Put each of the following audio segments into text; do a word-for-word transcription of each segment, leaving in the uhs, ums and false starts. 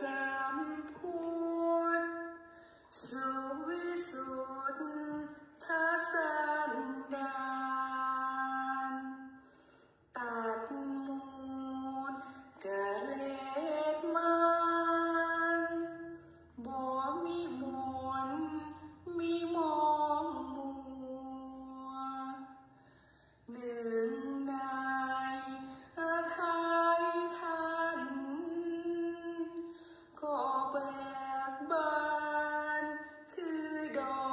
สามพูนสุวิสุทธาสันดานตัดมูลกะเลกมันบ่มีมนมีมองมัวหนึ่งนายทายทันก็แบกบานคือดอ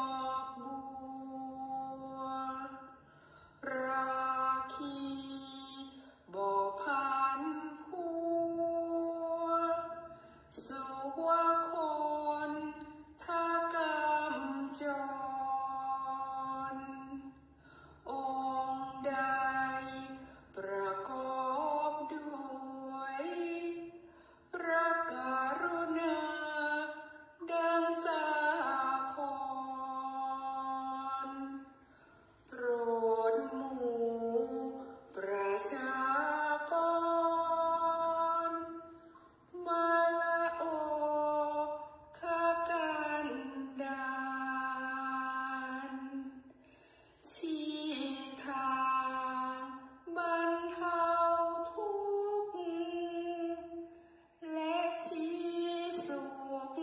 กบัวราคีบ่พันผัวสุวาคนทากำจรองค์ใดประกอบด้วยพระกรุณาดังสาครโปรดหมู่ประชากรมาลาโอคากันดานชี้ทางบรรเทาทุกข์และชี้สุข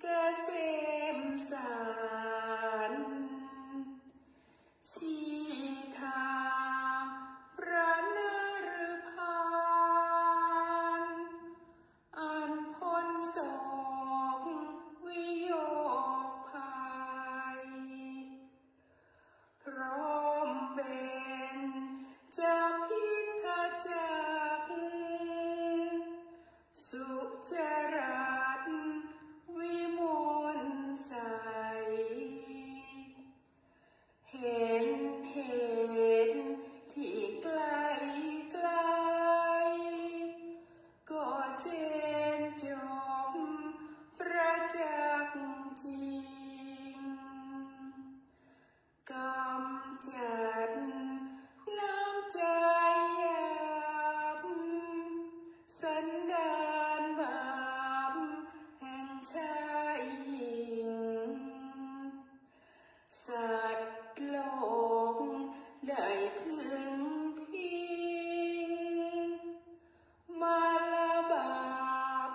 เกษมสารชี้ทางพระนฤพานอันพ้นโศกวิโยคภัยพร้อมเป็นจะพิทจักสุจรัตวิมลใสเห็นเหตุที่ไกลไกลก็เจนจบประจักษ์จริงกำจัดน้ำใจหยาบสันดานบาปแห่งชายหญิงสัตว์โลกได้พึงพิงมาลาบาป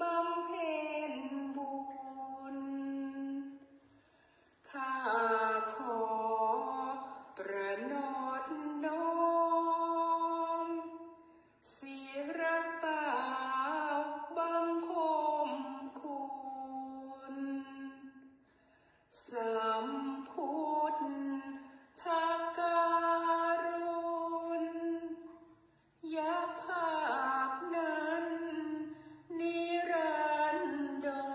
บำเพ็ญบุญข้าขอประนอมน้อมศิรเปล่าบังคมคุณสัมพุทธาการุณยะภาพนั้นนิรันดร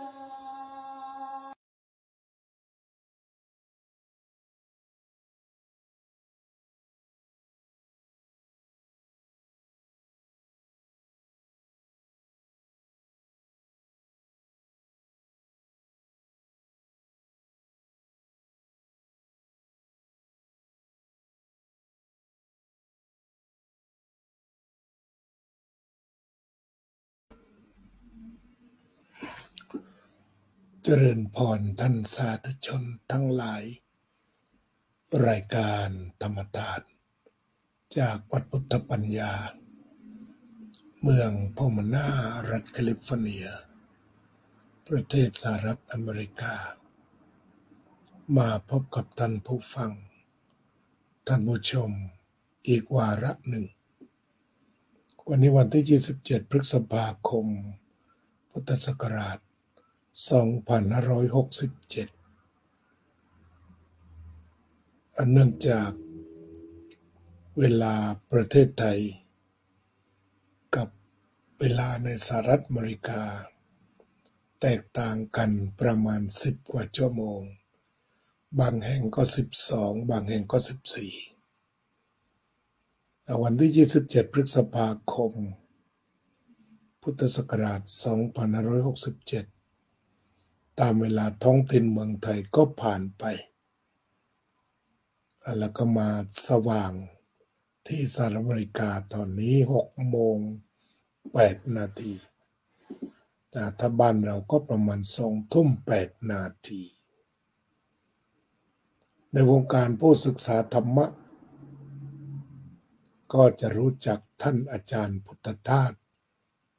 เจริญพรท่านสาธุชนทั้งหลายรายการธรรมทานจากวัดพุทธปัญญาเมืองพอมนารัฐแคลิฟอร์เนียประเทศสหรัฐอเมริกามาพบกับท่านผู้ฟังท่านผู้ชมอีกวาระหนึ่งวันนี้วันที่ยี่สิบเจ็ดพฤษภาคมพุทธศักราชสองพันห้าร้อยหกสิบเจ็ด อันเนื่องจากเวลาประเทศไทยกับเวลาในสหรัฐอเมริกาแตกต่างกันประมาณสิบกว่าชั่วโมงบางแห่งก็สิบสองบางแห่งก็สิบสี่วันที่ยี่สิบเจ็ดพฤษภาคมพุทธศักราชสองพันห้าร้อยหกสิบเจ็ดตามเวลาท้องถิ่นเมืองไทยก็ผ่านไปแล้วก็มาสว่างที่สหรัฐอเมริกาตอนนี้หกโมงแปดนาที ถ้าบ้านเราก็ประมาณสองทุ่มแปดนาทีในวงการผู้ศึกษาธรรมะก็จะรู้จักท่านอาจารย์พุทธทาส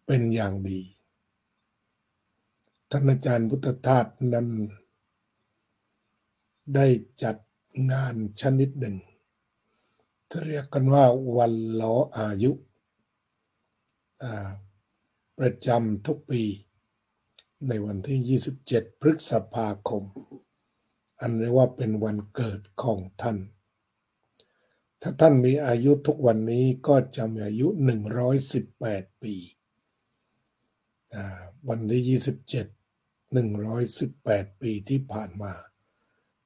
เป็นอย่างดีท่านอาจารย์พุทธทาสนั้นได้จัดงานชนิดหนึ่งที่เรียกกันว่าวันล้ออายุประจำทุกปีในวันที่ยี่สิบเจ็ดพฤษภาคมอันเรียกว่าเป็นวันเกิดของท่านถ้าท่านมีอายุทุกวันนี้ก็จะมีอายุหนึ่งร้อยสิบแปดปีวันที่ยี่สิบเจ็ด หนึ่งร้อยสิบแปดปีที่ผ่านมา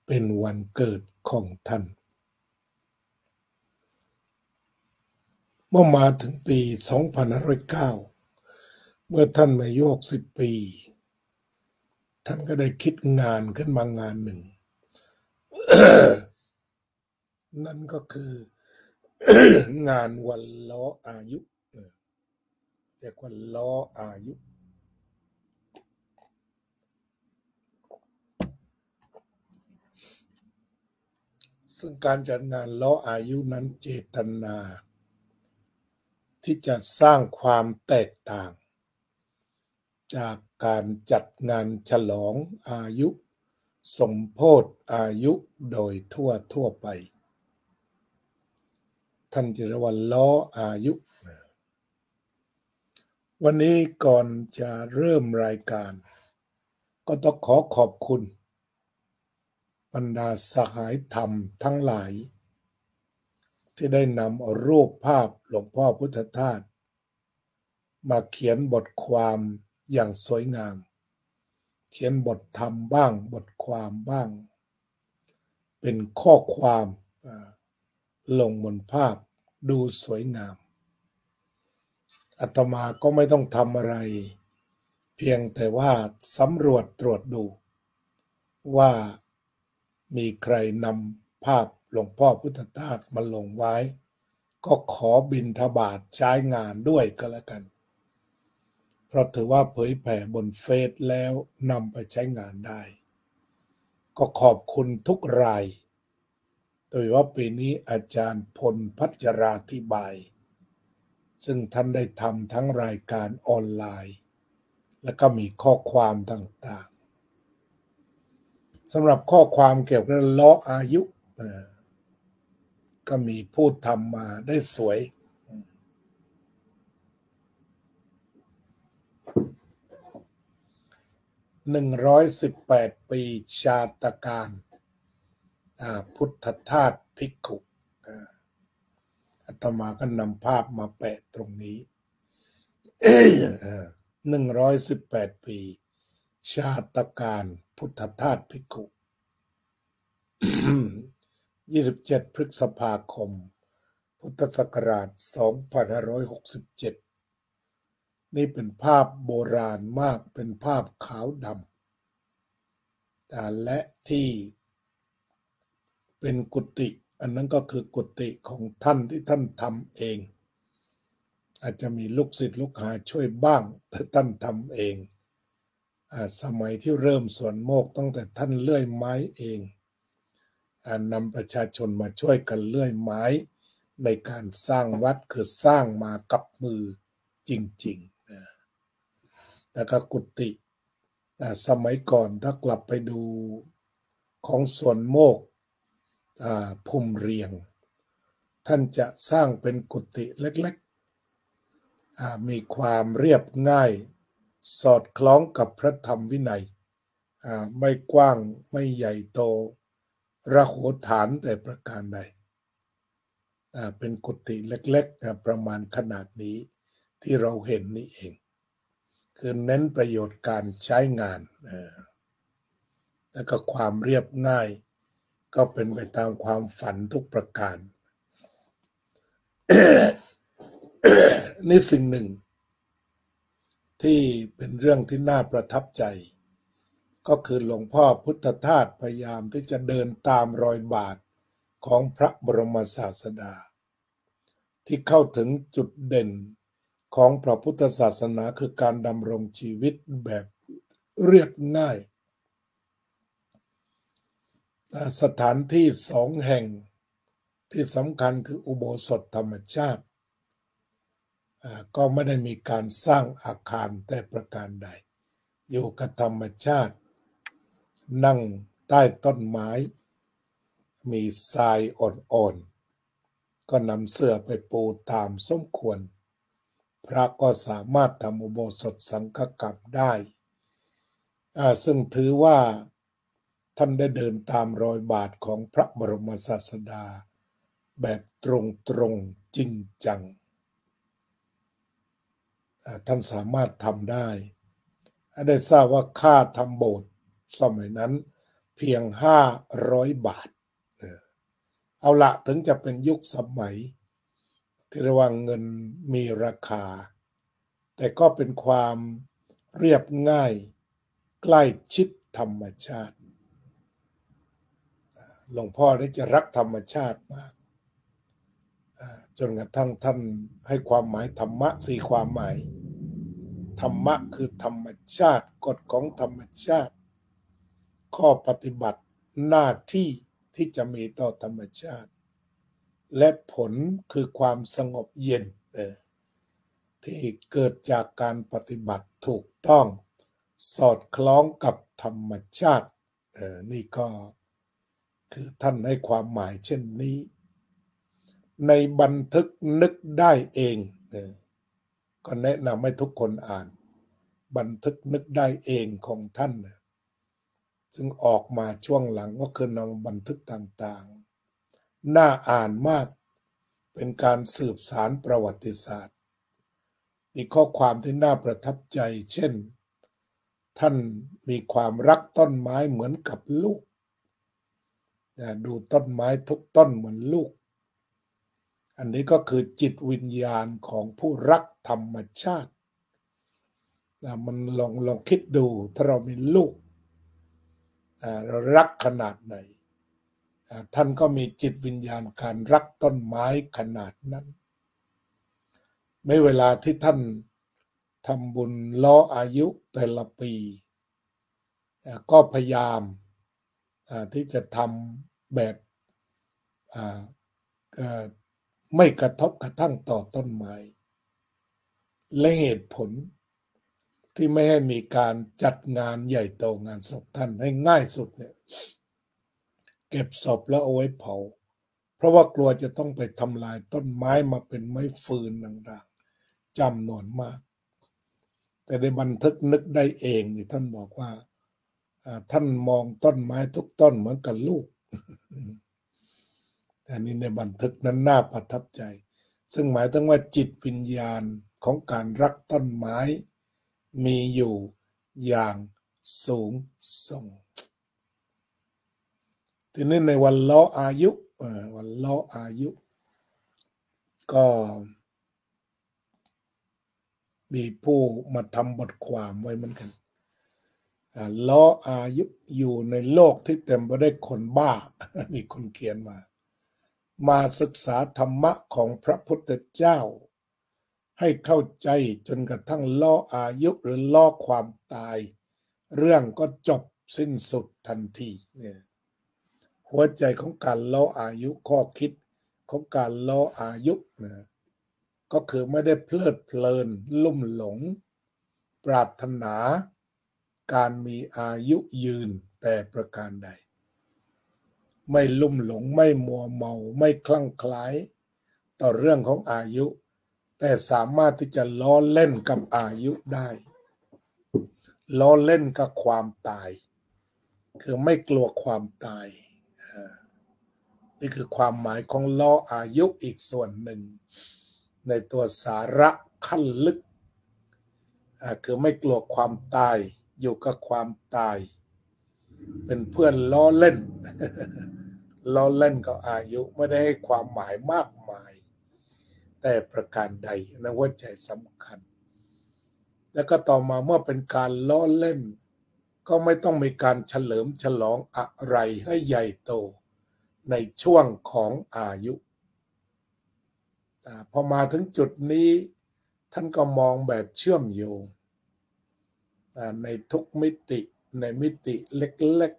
เป็นวันเกิดของท่านเมื่อมาถึงปีสองพันห้าร้อยเก้าเมื่อท่านมาอายุหกสิบปีท่านก็ได้คิดงานขึ้นมางานหนึ่ง นั่นก็คือ งานวันล้ออายุเรียกว่าล้ออายุซึ่งการจัดงานล้ออายุนั้นเจตนาที่จะสร้างความแตกต่างจากการจัดงานฉลองอายุสมโพธิอายุโดยทั่วทั่วไปท่านที่เรียกว่าล้ออายุวันนี้ก่อนจะเริ่มรายการก็ต้องขอขอบคุณบรรดาสหายธรรมทั้งหลายที่ได้นำเอารูปภาพหลวงพ่อพุทธทาสมาเขียนบทความอย่างสวยงามเขียนบทธรรมบ้างบทความบ้างเป็นข้อความลงบนภาพดูสวยงามอาตมาก็ไม่ต้องทำอะไรเพียงแต่ว่าสำรวจตรวจดูว่ามีใครนำภาพหลวงพ่อพุทธทาสมาลงไว้ก็ขอบิณฑบาตใช้งานด้วยก็แล้วกันเพราะถือว่าเผยแผ่บนเฟซแล้วนำไปใช้งานได้ก็ขอบคุณทุกรายโดยว่าปีนี้อาจารย์พลพัชราธิบายซึ่งท่านได้ทำทั้งรายการออนไลน์และก็มีข้อความต่างๆสำหรับข้อความเกี่ยวกับล้ออายุก็มีผู้ทำมาได้สวยหนึ่งร้อยสิบแปดปีชาตการพุทธทาสภิกขุอาตมาก็นำภาพมาแปะตรงนี้ หนึ่งร้อยสิบแปดปีชาตการพุทธทาสภิกขุ ยี่สิบเจ็ด พฤษภาคมพุทธศักราช สองพันห้าร้อยหกสิบเจ็ดนี่เป็นภาพโบราณมากเป็นภาพขาวดำแต่และที่เป็นกุฏิอันนั้นก็คือกุฏิของท่านที่ท่านทำเองอาจจะมีลูกศิษย์ลูกหาช่วยบ้างแต่ท่านทำเองสมัยที่เริ่มสวนโมกตั้งแต่ท่านเลื่อยไม้เองนำประชาชนมาช่วยกันเลื่อยไม้ในการสร้างวัดคือสร้างมากับมือจริงๆแล้วก็กุฏิสมัยก่อนถ้ากลับไปดูของสวนโมกภูมิเรียงท่านจะสร้างเป็นกุฏิเล็กๆมีความเรียบง่ายสอดคล้องกับพระธรรมวินัยไม่กว้างไม่ใหญ่โตระโหฐานแต่ประการใดเป็นกุฏิเล็กๆประมาณขนาดนี้ที่เราเห็นนี่เองคือเน้นประโยชน์การใช้งานแล้วก็ความเรียบง่ายก็เป็นไปตามความฝันทุกประการ นี่สิ่งหนึ่งที่เป็นเรื่องที่น่าประทับใจก็คือหลวงพ่อพุทธทาสพยายามที่จะเดินตามรอยบาทของพระบรมศาสดาที่เข้าถึงจุดเด่น ของพระพุทธศาสนาคือการดำรงชีวิตแบบเรียบง่ายสถานที่สองแห่งที่สำคัญคืออุโบสถธรรมชาติก็ไม่ได้มีการสร้างอาคารแต่ประการใดอยู่กับธรรมชาตินั่งใต้ต้นไม้มีทรายอ่อนๆก็นำเสื้อไปปูตามสมควรพระก็สามารถทำอุโบสถสังฆกรรมได้ซึ่งถือว่าท่านได้เดินตามรอยบาทของพระบรมศาสดาแบบตรงๆจริงจังท่านสามารถทำได้ได้ทราบว่าค่าทำโบสถ์สมัยนั้นเพียงห้าร้อยบาทเอาละถึงจะเป็นยุคสมัยที่ระวังเงินมีราคาแต่ก็เป็นความเรียบง่ายใกล้ชิดธรรมชาติหลวงพ่อได้จะรักธรรมชาติมากจนกระทั่งท่านให้ความหมายธรรมะสี่ความหมายธรรมะคือธรรมชาติกฎของธรรมชาติข้อปฏิบัติหน้าที่ที่จะมีต่อธรรมชาติและผลคือความสงบเย็นที่เกิดจากการปฏิบัติถูกต้องสอดคล้องกับธรรมชาตินี่ก็คือท่านให้ความหมายเช่นนี้ในบันทึกนึกได้เองก็แนะนำให้ทุกคนอ่านบันทึกนึกได้เองของท่านซึ่งออกมาช่วงหลังก็คือนำบันทึกต่างๆน่าอ่านมากเป็นการสืบสารประวัติศาสตร์มีข้อความที่น่าประทับใจเช่นท่านมีความรักต้นไม้เหมือนกับลูกดูต้นไม้ทุกต้นเหมือนลูกอันนี้ก็คือจิตวิญญาณของผู้รักธรรมชาติมันลองลองคิดดูถ้าเรามีลูกเรารักขนาดไหนท่านก็มีจิตวิญญาณการรักต้นไม้ขนาดนั้นไม่เวลาที่ท่านทำบุญล้ออายุแต่ละปีก็พยายามที่จะทำแบบไม่กระทบกระทั่งต่อต้นไม้และเหตุผลที่ไม่ให้มีการจัดงานใหญ่โตงานศพท่านให้ง่ายสุดเนี่ยเก็บศพแล้วเอาไว้เผาเพราะว่ากลัวจะต้องไปทำลายต้นไม้มาเป็นไม้ฟืนต่างๆจำนวนมากแต่ได้บันทึกนึกได้เองนี่ท่านบอกว่าท่านมองต้นไม้ทุกต้นเหมือนกับลูกอันนี้ในบันทึกนั้นน่าประทับใจซึ่งหมายถึงว่าจิตวิญญาณของการรักต้นไม้มีอยู่อย่างสูงส่งทีนี้ในวันล้ออายุวันล้ออายุก็มีผู้มาทำบทความไว้เหมือนกันล้ออายุอยู่ในโลกที่เต็มไปด้วยคนบ้ามีคนเขียนมามาศึกษาธรรมะของพระพุทธเจ้าให้เข้าใจจนกระทั่งล้ออายุหรือล้อความตายเรื่องก็จบสิ้นสุดทันทีเนี่ยหัวใจของการล้ออายุข้อคิดของการล้ออายุนะก็คือไม่ได้เพลิดเพลินลุ่มหลงปรารถนาการมีอายุยืนแต่ประการใดไม่ลุ่มหลงไม่มัวเมาไม่คลั่งไคล้ต่อเรื่องของอายุแต่สามารถที่จะล้อเล่นกับอายุได้ล้อเล่นกับความตายคือไม่กลัวความตายนี่คือความหมายของล้ออายุอีกส่วนหนึ่งในตัวสาระขั้นลึกคือไม่กลัวความตายอยู่กับความตายเป็นเพื่อนล้อเล่นล้อเล่นกับอายุไม่ได้ให้ความหมายมากมายแต่ประการใดนะว่าใจสำคัญแล้วก็ต่อมาเมื่อเป็นการล้อเล่นก็ไม่ต้องมีการเฉลิมฉลองอะไรให้ใหญ่โตในช่วงของอายุพอมาถึงจุดนี้ ท่านก็มองแบบเชื่อมโยงในทุกมิติในมิติเล็ก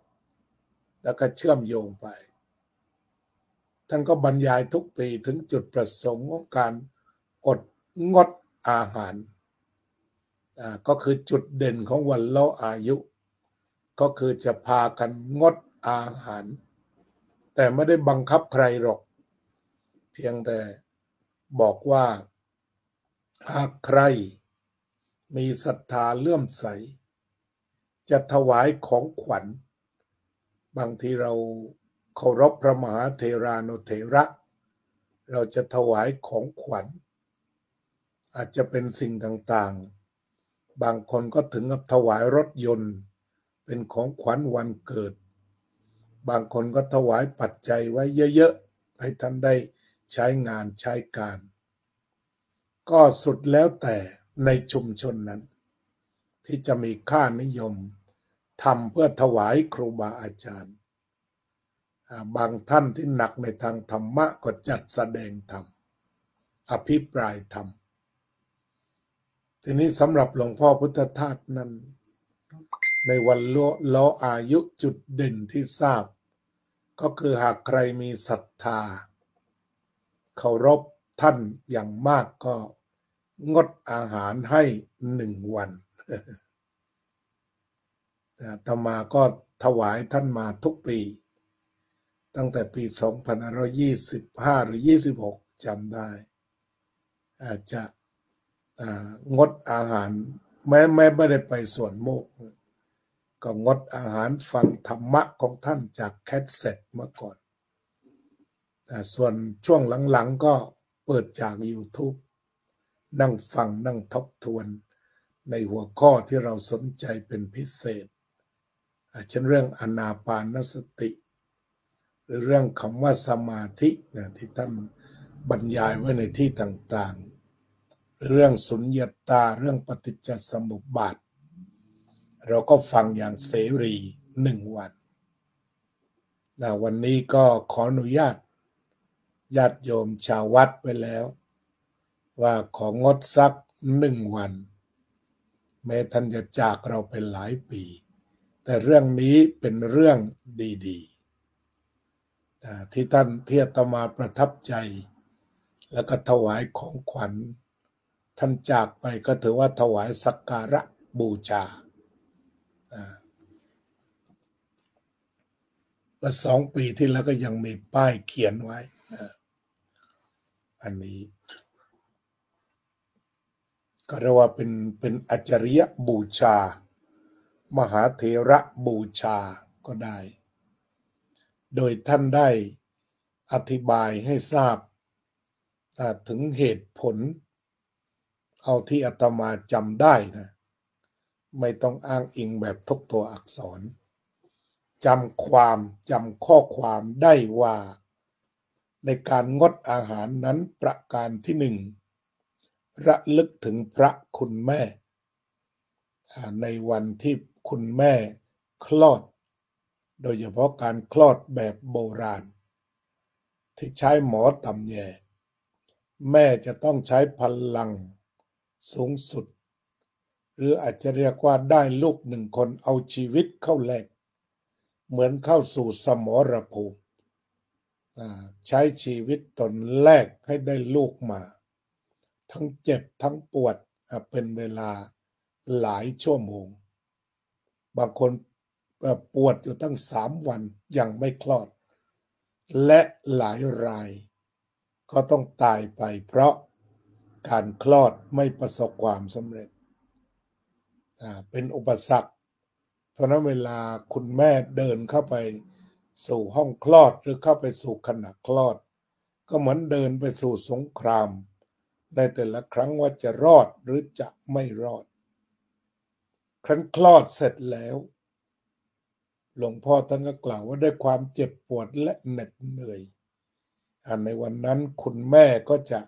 ๆแล้วก็เชื่อมโยงไปท่านก็บรรยายทุกปีถึงจุดประสงค์ของการอดงดอาหารก็คือจุดเด่นของวันเล่าอายุก็คือจะพากันงดอาหารแต่ไม่ได้บังคับใครหรอกเพียงแต่บอกว่าหากใครมีศรัทธาเลื่อมใสจะถวายของขวัญบางทีเราเคารพพระมหาเถรานุเถระเราจะถวายของขวัญอาจจะเป็นสิ่งต่างๆบางคนก็ถึงกับถวายรถยนต์เป็นของขวัญวันเกิดบางคนก็ถวายปัจจัยไว้เยอะๆให้ท่านได้ใช้งานใช้การก็สุดแล้วแต่ในชุมชนนั้นที่จะมีค่านิยมทำเพื่อถวายครูบาอาจารย์บางท่านที่หนักในทางธรรมะก็จัดแสดงธรรมอภิปรายธรรมทีนี้สำหรับหลวงพ่อพุทธทาสนั้นในวันเล่าอายุจุดเด่นที่ทราบก็คือหากใครมีศรัทธาเคารพท่านอย่างมากก็งดอาหารให้หนึ่งวันอาตมาก็ถวายท่านมาทุกปีตั้งแต่ปีสองพันห้าร้อยยี่สิบห้าหรือยี่สิบหกจำได้อาจจะงดอาหารแม้แม้ไม่ได้ไปสวนโมกข์ก็งดอาหารฟังธรรมะของท่านจากแคสเซ็ตเมื่อก่อนส่วนช่วงหลังๆก็เปิดจาก YouTube นั่งฟังนั่งทบทวนในหัวข้อที่เราสนใจเป็นพิเศษเช่นเรื่องอานาปานสติหรือเรื่องคำว่าสมาธินะที่ท่านบรรยายไว้ในที่ต่างๆเรื่องสุญญตาเรื่องปฏิจจสมุปบาทเราก็ฟังอย่างเสรีหนึ่งวันนะวันนี้ก็ขออนุญาตญาติโยมชาววัดไว้แล้วว่าของงดสักหนึ่งวันแม้ท่านจะจากเราไปหลายปีแต่เรื่องนี้เป็นเรื่องดีๆที่ท่านที่อาตมาประทับใจแล้วก็ถวายของขวัญท่านจากไปก็ถือว่าถวายสักการะบูชาเมื่อสองปีที่แล้วก็ยังมีป้ายเขียนไว้อันนี้ก็เรียกว่าเป็นเป็นอัจฉริยบูชามหาเถระบูชาก็ได้โดยท่านได้อธิบายให้ทราบถึงเหตุผลเอาที่อาตมาจำได้นะไม่ต้องอ้างอิงแบบทบตัวอักษรจำความจำข้อความได้ว่าในการงดอาหารนั้นประการที่หนึ่งระลึกถึงพระคุณแม่ในวันที่คุณแม่คลอดโดยเฉพาะการคลอดแบบโบราณที่ใช้หมอตำแยแม่จะต้องใช้พลังสูงสุดหรืออาจจะเรียกว่าได้ลูกหนึ่งคนเอาชีวิตเข้าแลกเหมือนเข้าสู่สมรภูมิใช้ชีวิตตนแรกให้ได้ลูกมาทั้งเจ็บทั้งปวดเป็นเวลาหลายชั่วโมงบางคนปวดอยู่ตั้งสามวันยังไม่คลอดและหลายรายก็ต้องตายไปเพราะการคลอดไม่ประสบความสำเร็จเป็นอุปสรรคเพราะนั้นเวลาคุณแม่เดินเข้าไปสู่ห้องคลอดหรือเข้าไปสู่ขณะคลอดก็เหมือนเดินไปสู่สงครามในแต่ละครั้งว่าจะรอดหรือจะไม่รอดครั้นคลอดเสร็จแล้วหลวงพ่อท่านก็กล่าวว่าด้วยความเจ็บปวดและเหน็ดเหนื่อยในวันนั้นคุณแม่ก็จะ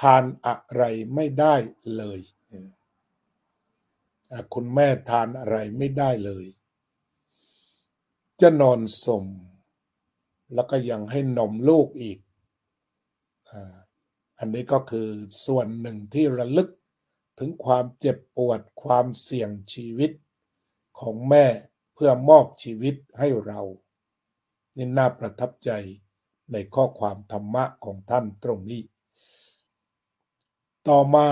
ทานอะไรไม่ได้เลยคุณแม่ทานอะไรไม่ได้เลยจะนอนสมแล้วก็ยังให้นมลูกอีกอันนี้ก็คือส่วนหนึ่งที่ระลึก ถึงความเจ็บปวดความเสี่ยงชีวิตของแม่เพื่อมอบชีวิตให้เรานี่น่าประทับใจในข้อความธรรมะของท่านตรงนี้ต่อมา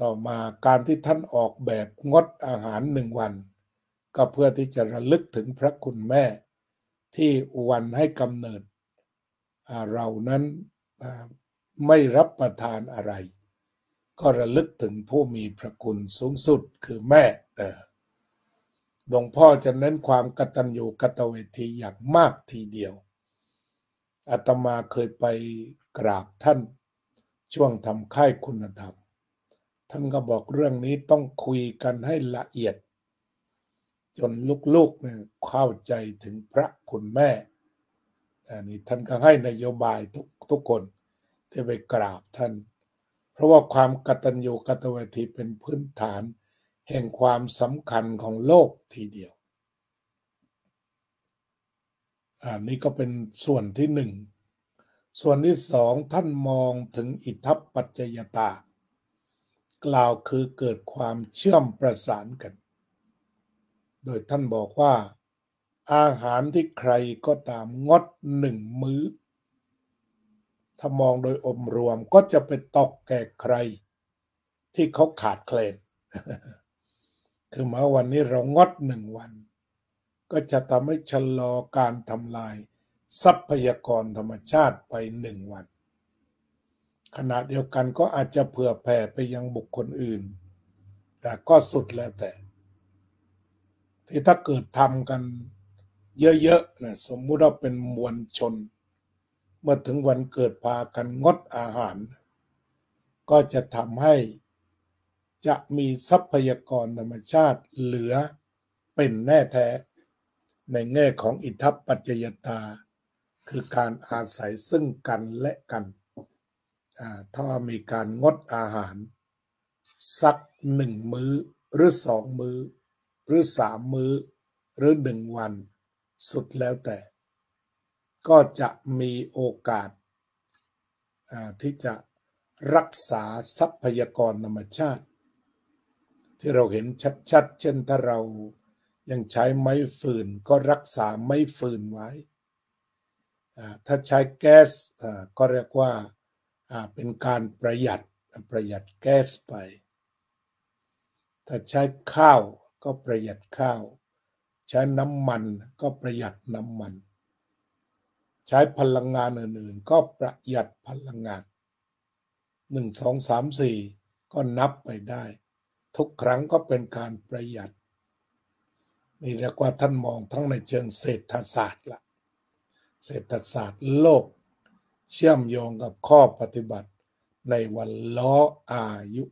ต่อมาการที่ท่านออกแบบงดอาหารหนึ่งวันก็เพื่อที่จะระลึกถึงพระคุณแม่ที่วันให้กำเนิดเรานั้นไม่รับประทานอะไรก็ระลึกถึงผู้มีพระคุณสูงสุดคือแม่หลวงพ่อจะเน้นความกตัญญูกตเวทีอย่างมากทีเดียวอาตมาเคยไปกราบท่านช่วงทำค่ายคุณธรรมท่านก็บอกเรื่องนี้ต้องคุยกันให้ละเอียดจนลูกๆเนี่ยเข้าใจถึงพระคุณแม่อันนี้ท่านก็ให้นโยบายทุกทุกคนที่ไปกราบท่านเพราะว่าความกตัญญูกตเวทีเป็นพื้นฐานแห่งความสำคัญของโลกทีเดียวอันนี้ก็เป็นส่วนที่หนึ่งส่วนที่สองท่านมองถึงอิทัปปัจจยตากล่าวคือเกิดความเชื่อมประสานกันโดยท่านบอกว่าอาหารที่ใครก็ตามงดหนึ่งมื้อถ้ามองโดยอมรวมก็จะไปตกแก่ใครที่เขาขาดแคลนคือมาวันนี้เรางดหนึ่งวันก็จะทำให้ชะลอการทำลายทรัพยากรธรรมชาติไปหนึ่งวันขณะเดียวกันก็อาจจะเผื่อแผ่ไปยังบุคคลอื่นแต่ก็สุดแล้วแต่ที่ถ้าเกิดทำกันเยอะๆนะสมมุติว่าเป็นมวลชนเมื่อถึงวันเกิดพากันงดอาหารก็จะทำให้จะมีทรัพยากรธรรมชาติเหลือเป็นแน่แท้ในแง่ของอิทัปปัจจยตาคือการอาศัยซึ่งกันและกันถ้ามีการงดอาหารสักหนึ่งมื้อหรือสองมื้อหรือสามมื้อหรือหนึ่งวันสุดแล้วแต่ก็จะมีโอกาสที่จะรักษาทรัพยากรธรรมชาติที่เราเห็นชัดๆเช่นถ้าเรายังใช้ไม้ฟืนก็รักษาไม้ฟืนไว้ถ้าใช้แก๊สก็เรียกว่าเป็นการประหยัดประหยัดแก๊สไปถ้าใช้ข้าวก็ประหยัดข้าวใช้น้ำมันก็ประหยัดน้ำมันใช้พลังงานอื่นๆก็ประหยัดพลังงานหนึ่งสองสามสี่ก็นับไปได้ทุกครั้งก็เป็นการประหยัดนี่เรียกว่าท่านมองทั้งในเชิงเศรษฐศาสตร์ละเศรษฐศาสตร์โลกเชื่อมโยงกับข้อปฏิบัติในวันล้ออายุ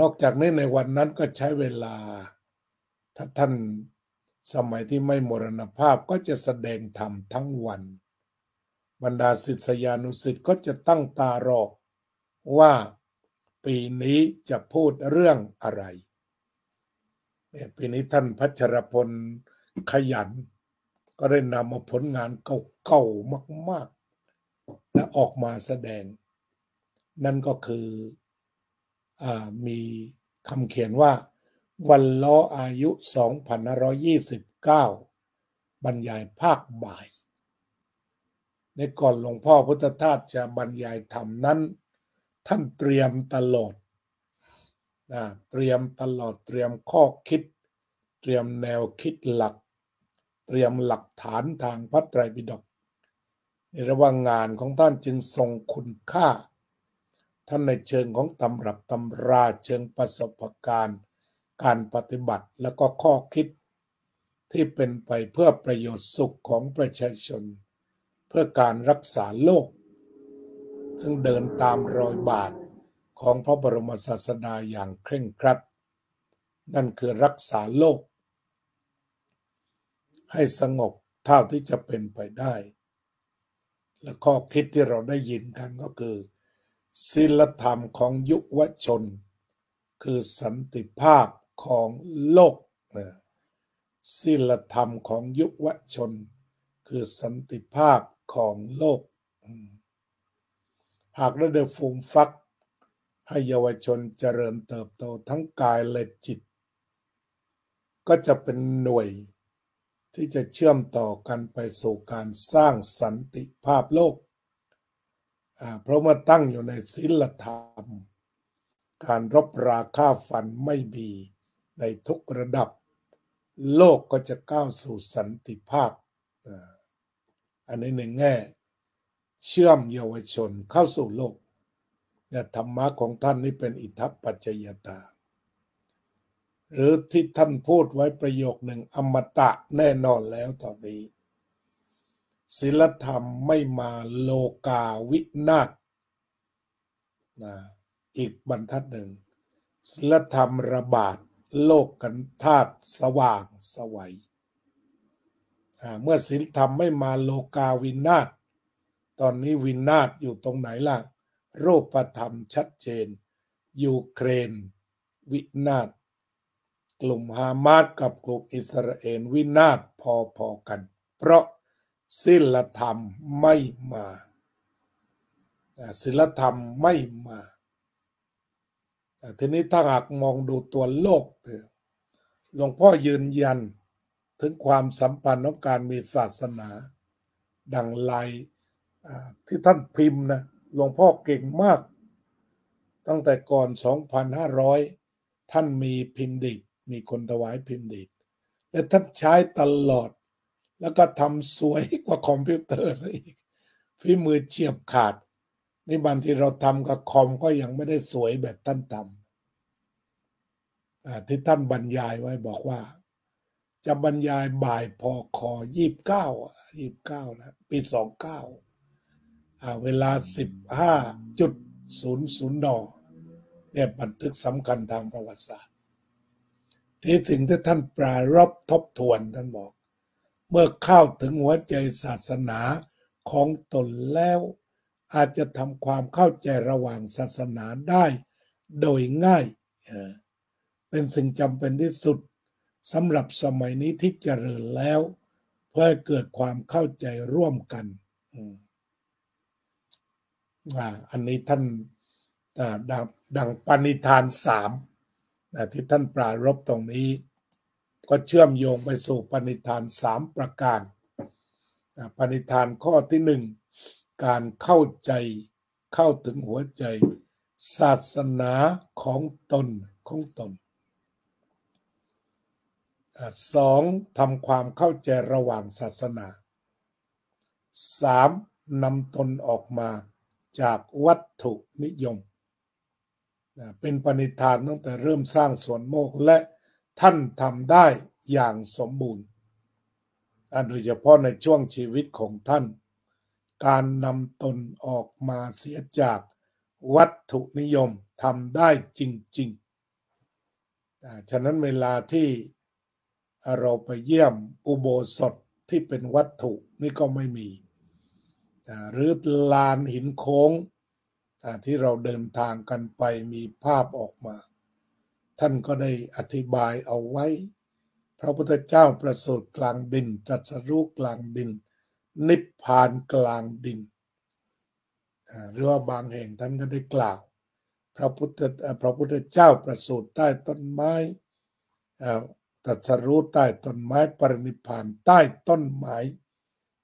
นอกจากนี้ในวันนั้นก็ใช้เวลาถ้าท่านสมัยที่ไม่มรณภาพก็จะแสดงธรรมทั้งวันบรรดาศิษยานุศิษย์ก็จะตั้งตารอว่าปีนี้จะพูดเรื่องอะไรเนี่ยปีนี้ท่านพัชรพลขยันก็ได้นำมาผลงานเก่าๆมากๆและออกมาแสดงนั่นก็คือมีคำเขียนว่าวันล้ออายุ สองพันห้าร้อยยี่สิบเก้า บรรยายภาคบ่ายในก่อนหลวงพ่อพุทธทาสจะบรรยายธรรมนั้นท่านเตรียมตลอดนะเตรียมตลอดเตรียมข้อคิดเตรียมแนวคิดหลักเตรียมหลักฐานทางพระไตรปิฎกในระหว่างงานของท่านจึงทรงคุณค่าท่านในเชิงของตำรับตำราเชิงประสบการณ์การปฏิบัติและก็ข้อคิดที่เป็นไปเพื่อประโยชน์สุขของประชาชนเพื่อการรักษาโลกซึ่งเดินตามรอยบาทของพระบรมศาสดาอย่างเคร่งครัดนั่นคือรักษาโลกให้สงบเท่าที่จะเป็นไปได้และข้อคิดที่เราได้ยินกันก็คือศีลธรรมของยุวชนคือสันติภาพของโลกศีลธรรมของยุวชนคือสันติภาพของโลกหากเราได้ฟูมฟัก ให้เยาวชนเจริญเติบโตทั้งกายและจิตก็จะเป็นหน่วยที่จะเชื่อมต่อกันไปสู่การสร้างสันติภาพโลกเพราะเมื่อตั้งอยู่ในศีลธรรมการรบราฆ่าฟันไม่มีในทุกระดับโลกก็จะก้าวสู่สันติภาพอันนี้หนึ่งแง่เชื่อมเยาวชนเข้าสู่โลกเนี่ยธรรมะของท่านนี่เป็นอิทัปปัจจยตาหรือที่ท่านพูดไว้ประโยคหนึ่งอมตะแน่นอนแล้วตอนนี้ศีลธรรมไม่มาโลกาวินาศนะอีกบรรทัดหนึ่งศีลธรรมระบาดโลกกันธาตุสว่างสวัยเมื่อศีลธรรมไม่มาโลกาวินาศตอนนี้วินาศอยู่ตรงไหนล่ะรูปธรรมชัดเจนยูเครนวินาศกลุ่มฮามาสกับกลุ่มอิสราเอลวินาศพอๆกันเพราะศีลธรรมไม่มาศีลธรรมไม่มาทีนี้ถ้าหากมองดูตัวโลกหลวงพ่อยืนยันถึงความสัมพันธ์ของการมีศาสนาดังลายที่ท่านพิมพ์นะหลวงพ่อเก่งมากตั้งแต่ก่อน สองพันห้าร้อย ท่านมีพิมพ์ดิบมีคนถวายพิมพ์ดิบและท่านใช้ตลอดแล้วก็ทำสวยกว่าคอมพิวเตอร์ซะอีกฝีมือเฉียบขาดนี่บางทีเราทำกับคอมก็ยังไม่ได้สวยแบบท่านทำที่ท่านบรรยายไว้บอกว่าจะบรรยายบ่ายพคยี่สิบเก้า ยี่สิบเก้านะปีสองเก้าเวลา สิบห้านาฬิกา นเนี่ยบันทึกสำคัญทางประวัติศาสตร์ที่ถึงที่ท่านปรารภทบทวนท่านบอกเมื่อเข้าถึงหัวใจศาสนาของตนแล้วอาจจะทำความเข้าใจระหว่างศาสนาได้โดยง่ายเป็นสิ่งจำเป็นที่สุดสำหรับสมัยนี้ที่เจริญแล้วเพื่อเกิดความเข้าใจร่วมกันอันนี้ท่านดังดังปณิธานสามที่ท่านปรารภตรงนี้ก็เชื่อมโยงไปสู่ปณิธานสามประการปณิธานข้อที่หนึ่งการเข้าใจเข้าถึงหัวใจศาสนาของตนของตนสองทำความเข้าใจระหว่างศาสนาสามนำตนออกมาจากวัตถุนิยมเป็นปณิธานตั้งแต่เริ่มสร้างสวนโมกข์และท่านทำได้อย่างสมบูรณ์โดยเฉพาะในช่วงชีวิตของท่านการนำตนออกมาเสียจากวัตถุนิยมทำได้จริงๆฉะนั้นเวลาที่เราไปเยี่ยมอุโบสถที่เป็นวัตถุนี่ก็ไม่มีหรือลานหินโค้งที่เราเดินทางกันไปมีภาพออกมาท่านก็ได้อธิบายเอาไว้พระพุทธเจ้าประสูติกลางดินตรัสรู้กลางดินนิพพานกลางดินหรือว่าบางแห่งท่านก็ได้กล่าวพระพุทธพระพุทธเจ้าประสูติใต้ต้นไม้ตรัสรู้ใต้ต้นไม้ปรินิพพานใต้ต้นไม้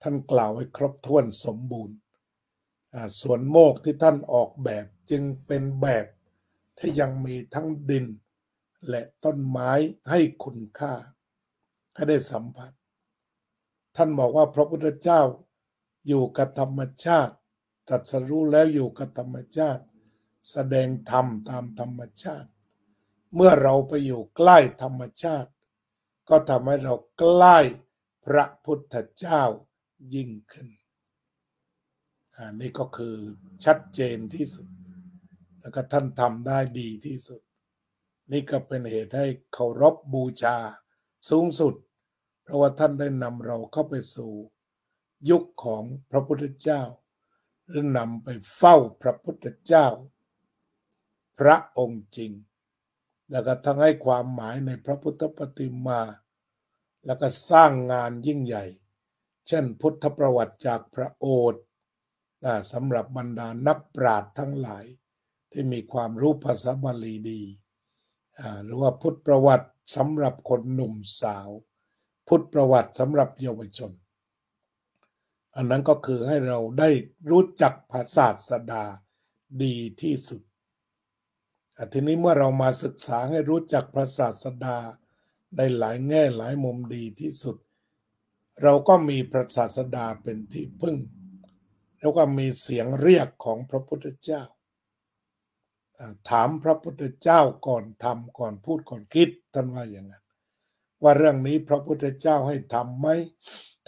ท่านกล่าวไว้ครบถ้วนสมบูรณ์สวนโมกข์ที่ท่านออกแบบจึงเป็นแบบที่ยังมีทั้งดินและต้นไม้ให้คุณค่าให้ได้สัมผัสท่านบอกว่าพระพุทธเจ้าอยู่กับธรรมชาติตรัสรู้แล้วอยู่กับธรรมชาติแสดงธรรมตามธรรมชาติเมื่อเราไปอยู่ใกล้ธรรมชาติก็ทำให้เราใกล้พระพุทธเจ้ายิ่งขึ้นอันนี้ก็คือชัดเจนที่สุดแล้วก็ท่านทำได้ดีที่สุดนี่ก็เป็นเหตุให้เคารพบูชาสูงสุดเพราะว่าท่านได้นำเราเข้าไปสู่ยุคของพระพุทธเจ้าหรือนำไปเฝ้าพระพุทธเจ้าพระองค์จริงแล้วก็ทั้งให้ความหมายในพระพุทธปฏิมาแล้วก็สร้างงานยิ่งใหญ่เช่นพุทธประวัติจากพระโอษฐ์สำหรับบรรดานักปราชญ์ทั้งหลาย ที่มีความรู้ภาษาบาลีดีหรือว่าพุทธประวัติสำหรับคนหนุ่มสาวพุทธประวัติสำหรับเยาวชนอันนั้นก็คือให้เราได้รู้จักพระศาสดาดีที่สุดทีนี้เมื่อเรามาศึกษาให้รู้จักพระศาสดาในหลายแง่หลายมุมดีที่สุดเราก็มีพระศาสดาเป็นที่พึ่งแล้วก็มีเสียงเรียกของพระพุทธเจ้าถามพระพุทธเจ้าก่อนทำก่อนพูดก่อนคิดท่านว่าอย่างนั้นว่าเรื่องนี้พระพุทธเจ้าให้ทำไหม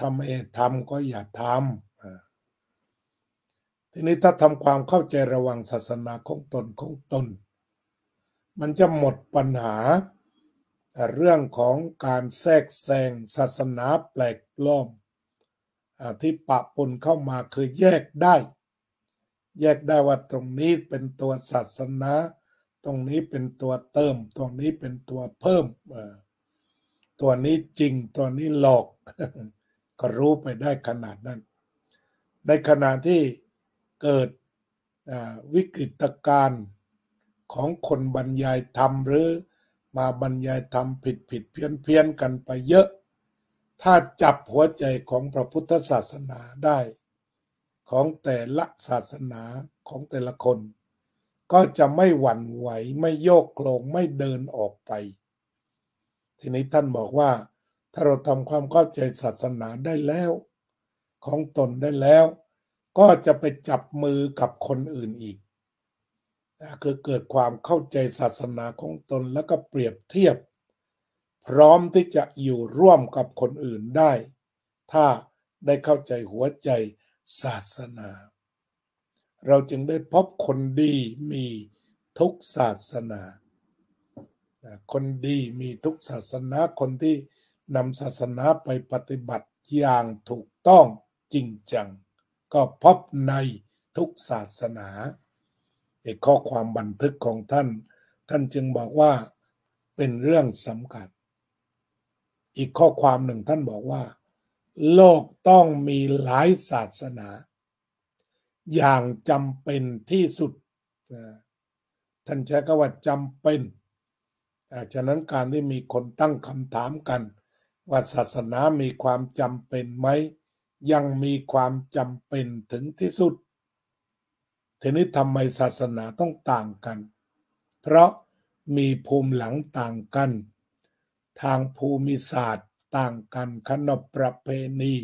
ทำเอทำก็อย่าทำทีนี้ถ้าทำความเข้าใจระวังศาสนาของตนของตนมันจะหมดปัญหาเรื่องของการแทรกแซงศาสนาแปลกปลอมที่ปะปนเข้ามาคือแยกได้แยกได้ว่าตรงนี้เป็นตัวศาสนาตรงนี้เป็นตัวเติมตรงนี้เป็นตัวเพิ่มตัวนี้จริงตัวนี้หลอกก็รู้ไปได้ขนาดนั้นในขณะที่เกิดวิกฤตการณ์ของคนบรรยายธรรมหรือมาบรรยายธรรมผิดผิดเพี้ยนเพี้ยนกันไปเยอะถ้าจับหัวใจของพระพุทธศาสนาได้ของแต่ละศาสนาของแต่ละคนก็จะไม่หวั่นไหวไม่โยกโคลงไม่เดินออกไปทีนี้ท่านบอกว่าถ้าเราทำความเข้าใจศาสนาได้แล้วของตนได้แล้วก็จะไปจับมือกับคนอื่นอีกคือเกิดความเข้าใจศาสนาของตนแล้วก็เปรียบเทียบพร้อมที่จะอยู่ร่วมกับคนอื่นได้ถ้าได้เข้าใจหัวใจศาสนาเราจึงได้พบคนดีมีทุกศาสนาคนดีมีทุกศาสนาคนที่นำศาสนาไปปฏิบัติอย่างถูกต้องจริงจังก็พบในทุกศาสนาในข้อความบันทึกของท่านท่านจึงบอกว่าเป็นเรื่องสำคัญอีกข้อความหนึ่งท่านบอกว่าโลกต้องมีหลายศาสนาอย่างจำเป็นที่สุดท่านใช้คำว่าจำเป็นฉะนั้นการที่มีคนตั้งคำถามกันว่าศาสนามีความจำเป็นไหมยังมีความจำเป็นถึงที่สุดทีนี้ทำไมศาสนาต้องต่างกันเพราะมีภูมิหลังต่างกันทางภูมิศาสตร์ต่างกันขนบประเพณี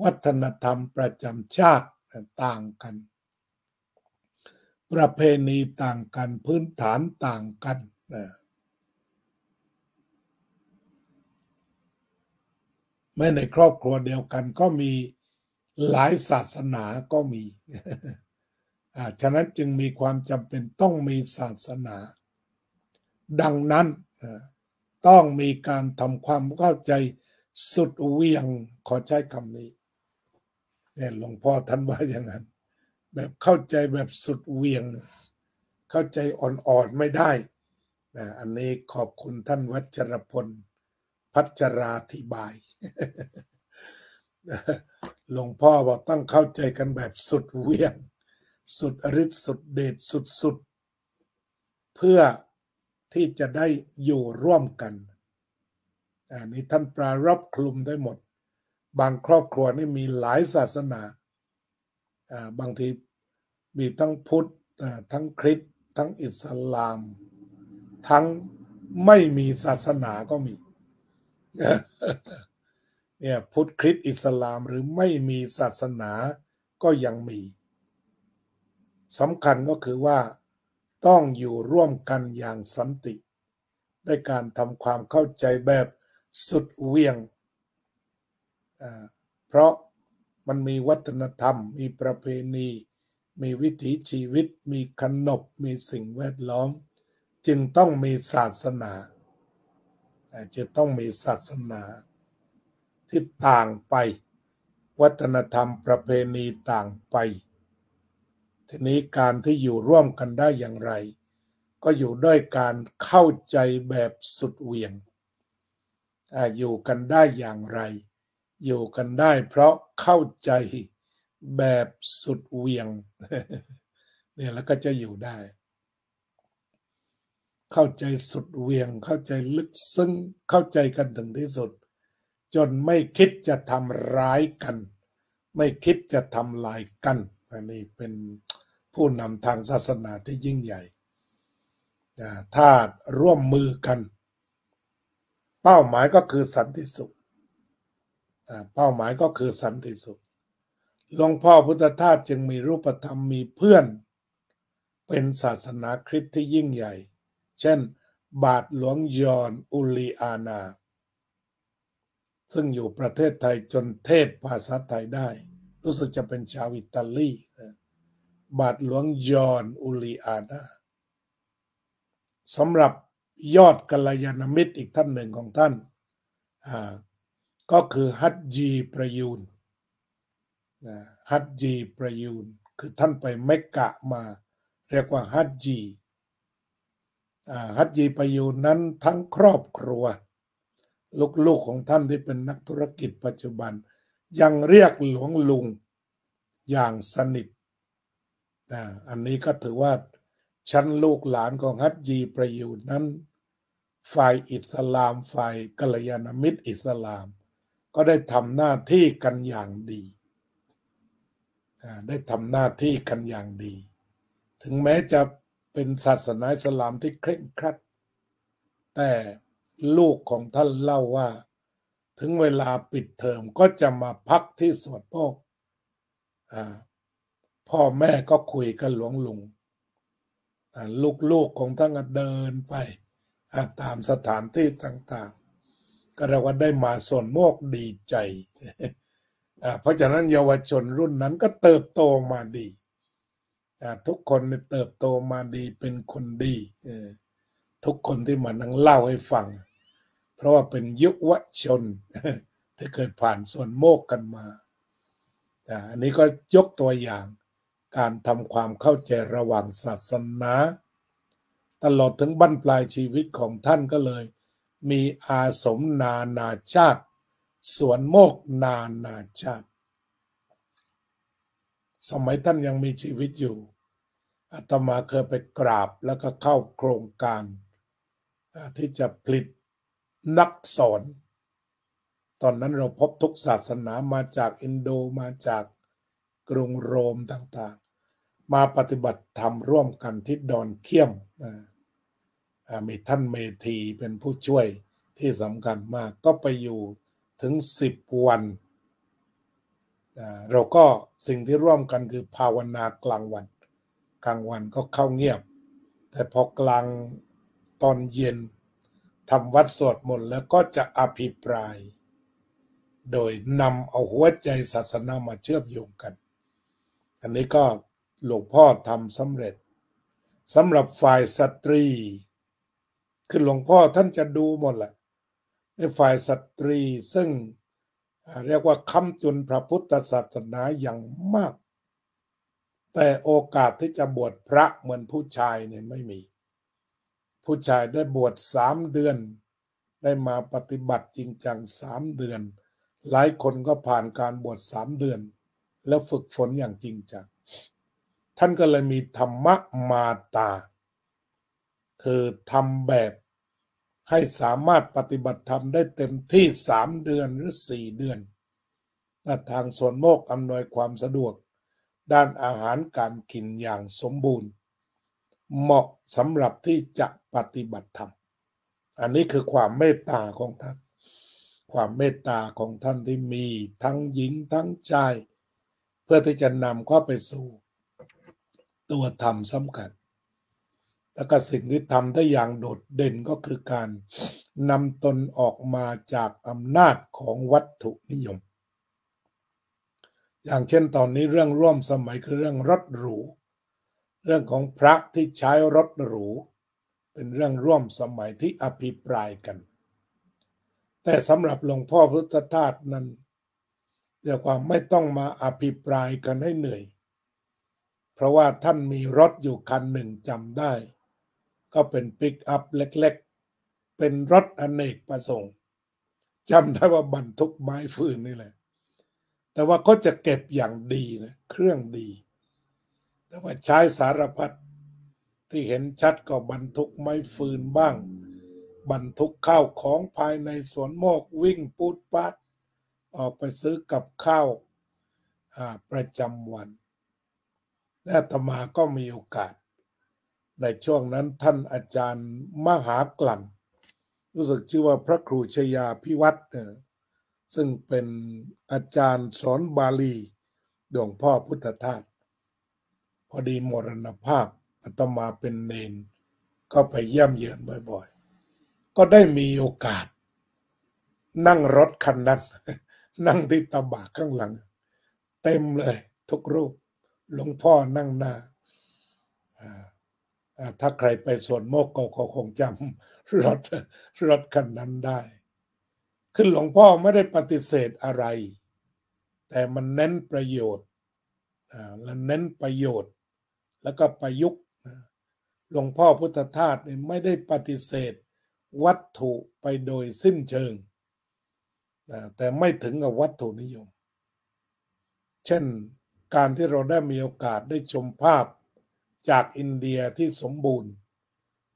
วัฒนธรรมประจำชาติต่างกันประเพณีต่างกันพื้นฐานต่างกันแม้ในครอบครัวเดียวกันก็มีหลายศาสนาก็มีฉะนั้นจึงมีความจำเป็นต้องมีศาสนาดังนั้นต้องมีการทำความเข้าใจสุดเวียงขอใช้คำนี้เนี่ยหลวงพ่อท่านว่าอย่างนั้นแบบเข้าใจแบบสุดเวียงเข้าใจอ่อนๆไม่ได้อันนี้ขอบคุณท่านวัชรพลพัชราธิบายหลวงพ่อบอกต้องเข้าใจกันแบบสุดเวียงสุดอริษสุดเดชสุดๆเพื่อที่จะได้อยู่ร่วมกันอันนี้ท่านปรารภคลุมได้หมดบางครอบครัวนี่มีหลายศาสนาบางทีมีทั้งพุทธทั้งคริสต์ทั้งอิสลามทั้งไม่มีศาสนาก็มีเนี่ยพุทธคริสต์อิสลามหรือไม่มีศาสนาก็ยังมีสำคัญก็คือว่าต้องอยู่ร่วมกันอย่างสันติด้วยการทำความเข้าใจแบบสุดเวียงเพราะมันมีวัฒนธรรมมีประเพณีมีวิถีชีวิตมีขนบมีสิ่งแวดล้อมจึงต้องมีศาสนาจะต้องมีศาสนาที่ต่างไปวัฒนธรรมประเพณีต่างไปทีนี้การที่อยู่ร่วมกันได้อย่างไรก็อยู่ด้วยการเข้าใจแบบสุดเวียงอยู่กันได้อย่างไรอยู่กันได้เพราะเข้าใจแบบสุดเวียงเนี่ยแล้วก็จะอยู่ได้ เข้าใจสุดเวียงเข้าใจลึกซึ้งเข้าใจกันถึงที่สุดจนไม่คิดจะทำร้ายกันไม่คิดจะทำลายกันอันนี้เป็นผู้นำทางศาสนาที่ยิ่งใหญ่ถ้าร่วมมือกันเป้าหมายก็คือสันติสุขเป้าหมายก็คือสันติสุขหลวงพ่อพุทธทาสจึงมีรูปธรรมมีเพื่อนเป็นศาสนาคริสต์ที่ยิ่งใหญ่เช่นบาทหลวงยอนอุลีอานาซึ่งอยู่ประเทศไทยจนเทศภาษาไทยได้รู้สึกจะเป็นชาวอิตาลีบาทหลวงยอนอุลีอานาสำหรับยอดกัลยาณมิตรอีกท่านหนึ่งของท่านก็คือฮัจญีประยูนฮัจญีประยูนคือท่านไปเมกะมาเรียกว่าฮัจญีฮัจญีประยูนนั้นทั้งครอบครัวลูกๆของท่านที่เป็นนักธุรกิจปัจจุบันยังเรียกหลวงลุงอย่างสนิทอันนี้ก็ถือว่าชั้นลูกหลานของฮัจญีประยูนนั้นฝ่ายอิสลามฝ่ายกัลยาณมิตรอิสลามก็ได้ทำหน้าที่กันอย่างดีได้ทำหน้าที่กันอย่างดีถึงแม้จะเป็นศาสนาอิสลามที่เคร่งครัดแต่ลูกของท่านเล่าว่าถึงเวลาปิดเทอมก็จะมาพักที่สวนโมกข์พ่อแม่ก็คุยกับหลวงลุงลูกๆของท่านเดินไปตามสถานที่ต่างๆก็เรียกว่าได้มาสวนโมกข์ดีใจเพราะฉะนั้นเยาวชนรุ่นนั้นก็เติบโตมาดีทุกคนเติบโตมาดีเป็นคนดีทุกคนที่มานั่งเล่าให้ฟังเพราะว่าเป็นยุวชนที่เคยผ่านสวนโมกข์กันมาอันนี้ก็ยกตัวอย่างการทำความเข้าใจระหว่างศาสนาตลอดถึงบั้นปลายชีวิตของท่านก็เลยมีอาสมนานาชาติสวนโมกข์นานาชาติสมัยท่านยังมีชีวิตอยู่อาตมาเคยไปกราบแล้วก็เข้าโครงการที่จะผลิตนักสอนตอนนั้นเราพบทุกศาสนามาจากอินโดมาจากกรุงโรมต่างๆมาปฏิบัติธรรมร่วมกันที่ดอนเขี้ยมมีท่านเมธีเป็นผู้ช่วยที่สำคัญมากก็ไปอยู่ถึงสิบวันเราก็สิ่งที่ร่วมกันคือภาวนากลางวันกลางวันก็เข้าเงียบแต่พอกลางตอนเย็นทำวัดสวดมนต์แล้วก็จะอภิปรายโดยนำเอาหัวใจศาสนามาเชื่อมโยงกันอันนี้ก็หลวงพ่อทำสำเร็จสำหรับฝ่ายสตรีคือหลวงพ่อท่านจะดูหมดแหละในฝ่ายสตรีซึ่งเรียกว่าค้ำจุนพระพุทธศาสนาอย่างมากแต่โอกาสที่จะบวชพระเหมือนผู้ชายเนี่ยไม่มีผู้ชายได้บวชสามเดือนได้มาปฏิบัติจริงจังสามเดือนหลายคนก็ผ่านการบวชสามเดือนแล้วฝึกฝนอย่างจริงจังท่านก็เลยมีธรรมมาตาคือทำแบบให้สามารถปฏิบัติธรรมได้เต็มที่สามเดือนหรือสี่เดือนทางสวนโมกข์อำนวยความสะดวกด้านอาหารการกินอย่างสมบูรณ์เหมาะสำหรับที่จะปฏิบัติธรรมอันนี้คือความเมตตาของท่านความเมตตาของท่านที่มีทั้งหญิงทั้งชายเพื่อที่จะนำเข้าไปสู่ตัวธรรมสำคัญแล้วก็สิ่งที่ทำได้อย่างโดดเด่นก็คือการนำตนออกมาจากอำนาจของวัตถุนิยมอย่างเช่นตอนนี้เรื่องร่วมสมัยคือเรื่องรถหรูเรื่องของพระที่ใช้รถหรูเป็นเรื่องร่วมสมัยที่อภิปรายกันแต่สำหรับหลวงพ่อพุทธทาสนั้นเรียกว่าไม่ต้องมาอภิปรายกันให้เหนื่อยเพราะว่าท่านมีรถอยู่คันหนึ่งจำได้ก็เป็นปิกอัพเล็กๆเป็นรถอเนกประสงค์จำได้ว่าบรรทุกไม้ฟืนนี่แหละแต่ว่าก็จะเก็บอย่างดีนะเครื่องดีแต่ว่าใช้สารพัด ที่เห็นชัดก็บรรทุกไม้ฟืนบ้างบรรทุกข้าวของภายในสวนโมกวิ่งปูดปัดออกไปซื้อกับข้าวประจำวันและอาตมาก็มีโอกาสในช่วงนั้นท่านอาจารย์มหากลั่นรู้สึกชื่อว่าพระครูชยาพิวัตรซึ่งเป็นอาจารย์สอนบาลีหลวงพ่อพุทธทาสพอดีมรณภาพอาตมาเป็นเนนก็ไปเยี่ยมเยือนบ่อยๆก็ได้มีโอกาสนั่งรถคันนั้นนั่งที่ตะบะข้างหลังเต็มเลยทุกรูปหลวงพ่อนั่งหน้าถ้าใครไปสวนโมกก็คงจำรถรถคันนั้นได้ขึ้นหลวงพ่อไม่ได้ปฏิเสธอะไรแต่มันเน้นประโยชน์และเน้นประโยชน์แล้วก็ประยุกต์หลวงพ่อพุทธทาสไม่ได้ปฏิเสธวัตถุไปโดยสิ้นเชิงแต่ไม่ถึงกับวัตถุนิยมเช่นการที่เราได้มีโอกาสได้ชมภาพจากอินเดียที่สมบูรณ์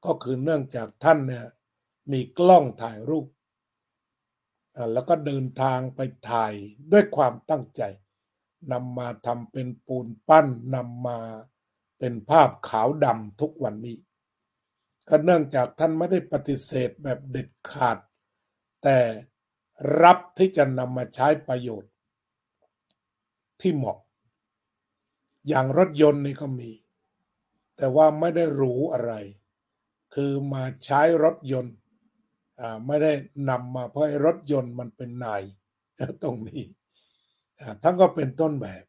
ก็คือเนื่องจากท่านเนี่ยมีกล้องถ่ายรูปแล้วก็เดินทางไปถ่ายด้วยความตั้งใจนำมาทำเป็นปูนปั้นนำมาเป็นภาพขาวดำทุกวันนี้ก็เนื่องจากท่านไม่ได้ปฏิเสธแบบเด็ดขาดแต่รับที่จะนำมาใช้ประโยชน์ที่เหมาะอย่างรถยนต์นี่ก็มีแต่ว่าไม่ได้หรูอะไรคือมาใช้รถยนต์ไม่ได้นำมาเพราะรถยนต์มันเป็นนายตรงนี้ท่านก็เป็นต้นแบบ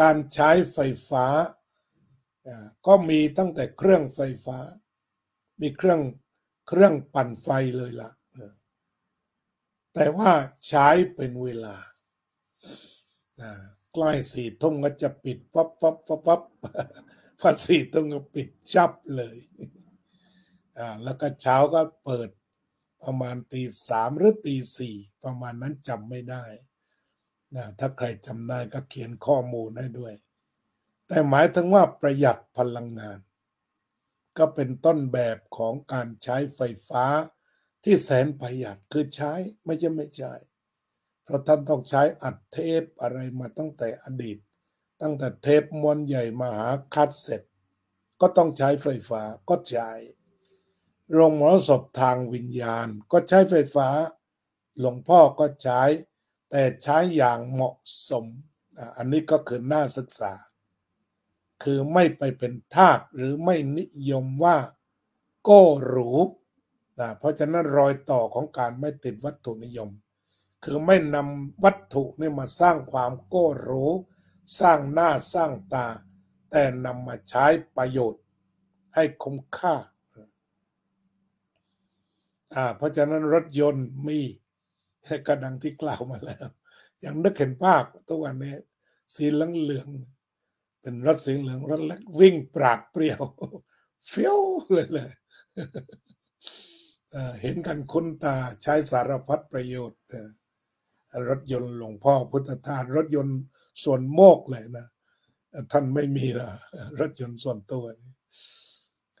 การใช้ไฟฟ้าก็มีตั้งแต่เครื่องไฟฟ้ามีเครื่องเครื่องปั่นไฟเลยล่ะแต่ว่าใช้เป็นเวลาใกล้สี่ทุ่มก็จะปิดปั๊บปั๊บปั๊บปั๊บพอสี่ทุ่มก็ปิดชับเลยอ่าแล้วก็เช้าก็เปิดประมาณตีสามหรือตีสี่ประมาณนั้นจำไม่ได้นะถ้าใครจำได้ก็เขียนข้อมูลได้ด้วยแต่หมายถึงว่าประหยัดพลังงานก็เป็นต้นแบบของการใช้ไฟฟ้าที่แสนประหยัดคือใช้ไม่ใช่ไม่ใช้เพราะท่านต้องใช้อัดเทปอะไรมาตั้งแต่อดีตตั้งแต่เทปมวลใหญ่มาหาคัดเสร็จก็ต้องใช้ไฟฟ้าก็ใช้โรงมรสพทางวิญญาณก็ใช้ไฟฟ้าหลวงพ่อก็ใช้แต่ใช้อย่างเหมาะสมอันนี้ก็คือน่าศึกษาคือไม่ไปเป็นทาสหรือไม่นิยมว่าโก้หรูนะเพราะฉะนั้นรอยต่อของการไม่ติดวัตถุนิยมคือไม่นำวัตถุนี่มาสร้างความโก้หรูสร้างหน้าสร้างตาแต่นำมาใช้ประโยชน์ให้คุ้มค่าอ่าเพราะฉะนั้นรถยนต์มีกระดังที่กล่าวมาแล้วอย่างนึกเห็นภาพทุกวันนี้สีเหลืองๆเป็นรถสีเหลืองรถเล็กวิ่งปราดเปรียวเฟี้ยวเลยเลยเห็นกันคุ้นตาใช้สารพัดประโยชน์รถยนต์หลวงพ่อพุทธทาสรถยนต์ส่วนโมกเลยนะท่านไม่มีละรถยนต์ส่วนตัว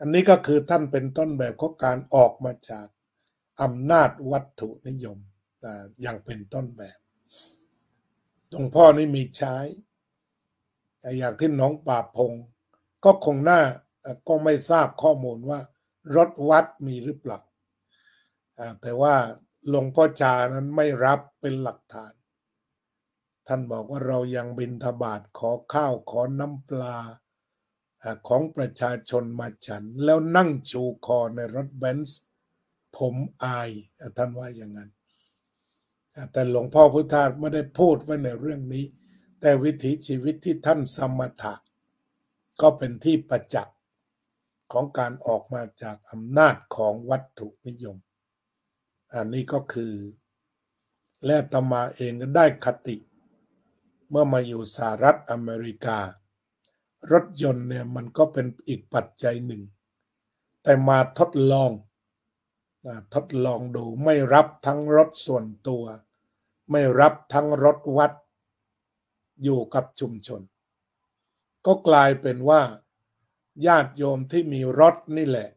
อันนี้ก็คือท่านเป็นต้นแบบของการออกมาจากอำนาจวัตถุนิยมอย่างเป็นต้นแบบหลวงพ่อนี่มีใช้อย่างที่น้องป่าพงก็คงหน้าก็ไม่ทราบข้อมูลว่ารถวัดมีหรือเปล่าแต่ว่าหลวงพ่อจานั้นไม่รับเป็นหลักฐานท่านบอกว่าเรายังบิณฑบาตขอข้าวขอน้ำปลาของประชาชนมาฉันแล้วนั่งชูคอในรถเบนซ์ผมอายท่านว่าอย่างนั้นแต่หลวงพ่อพุทธทาสไม่ได้พูดไว้ในเรื่องนี้แต่วิถีชีวิตที่ท่านสมถะก็เป็นที่ประจักษ์ของการออกมาจากอำนาจของวัตถุนิยมอันนี้ก็คือและอาตมาเองก็ได้คติเมื่อมาอยู่สหรัฐอเมริการถยนต์เนี่ยมันก็เป็นอีกปัจจัยหนึ่งแต่มาทดลองทดลองดูไม่รับทั้งรถส่วนตัวไม่รับทั้งรถวัดอยู่กับชุมชนก็กลายเป็นว่า ญาติโยมที่มีรถนี่แหละ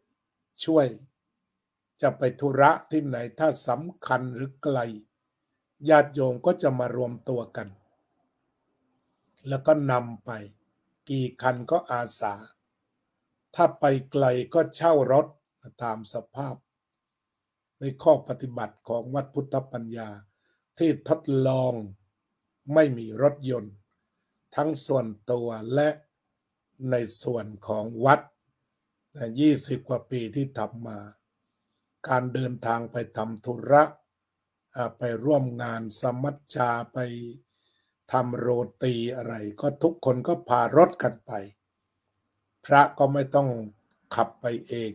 ช่วยจะไปธุระที่ไหนถ้าสำคัญหรือไกลญาติโยมก็จะมารวมตัวกันแล้วก็นำไปกี่คันก็อาสาถ้าไปไกลก็เช่ารถตามสภาพในข้อปฏิบัติของวัดพุทธปัญญาที่ทดลองไม่มีรถยนต์ทั้งส่วนตัวและในส่วนของวัดยี่สิบกว่าปีที่ทำมาการเดินทางไปทำธุระไปร่วมงานสมัชชาไปทำโรตีอะไรก็ทุกคนก็พารถกันไปพระก็ไม่ต้องขับไปเอง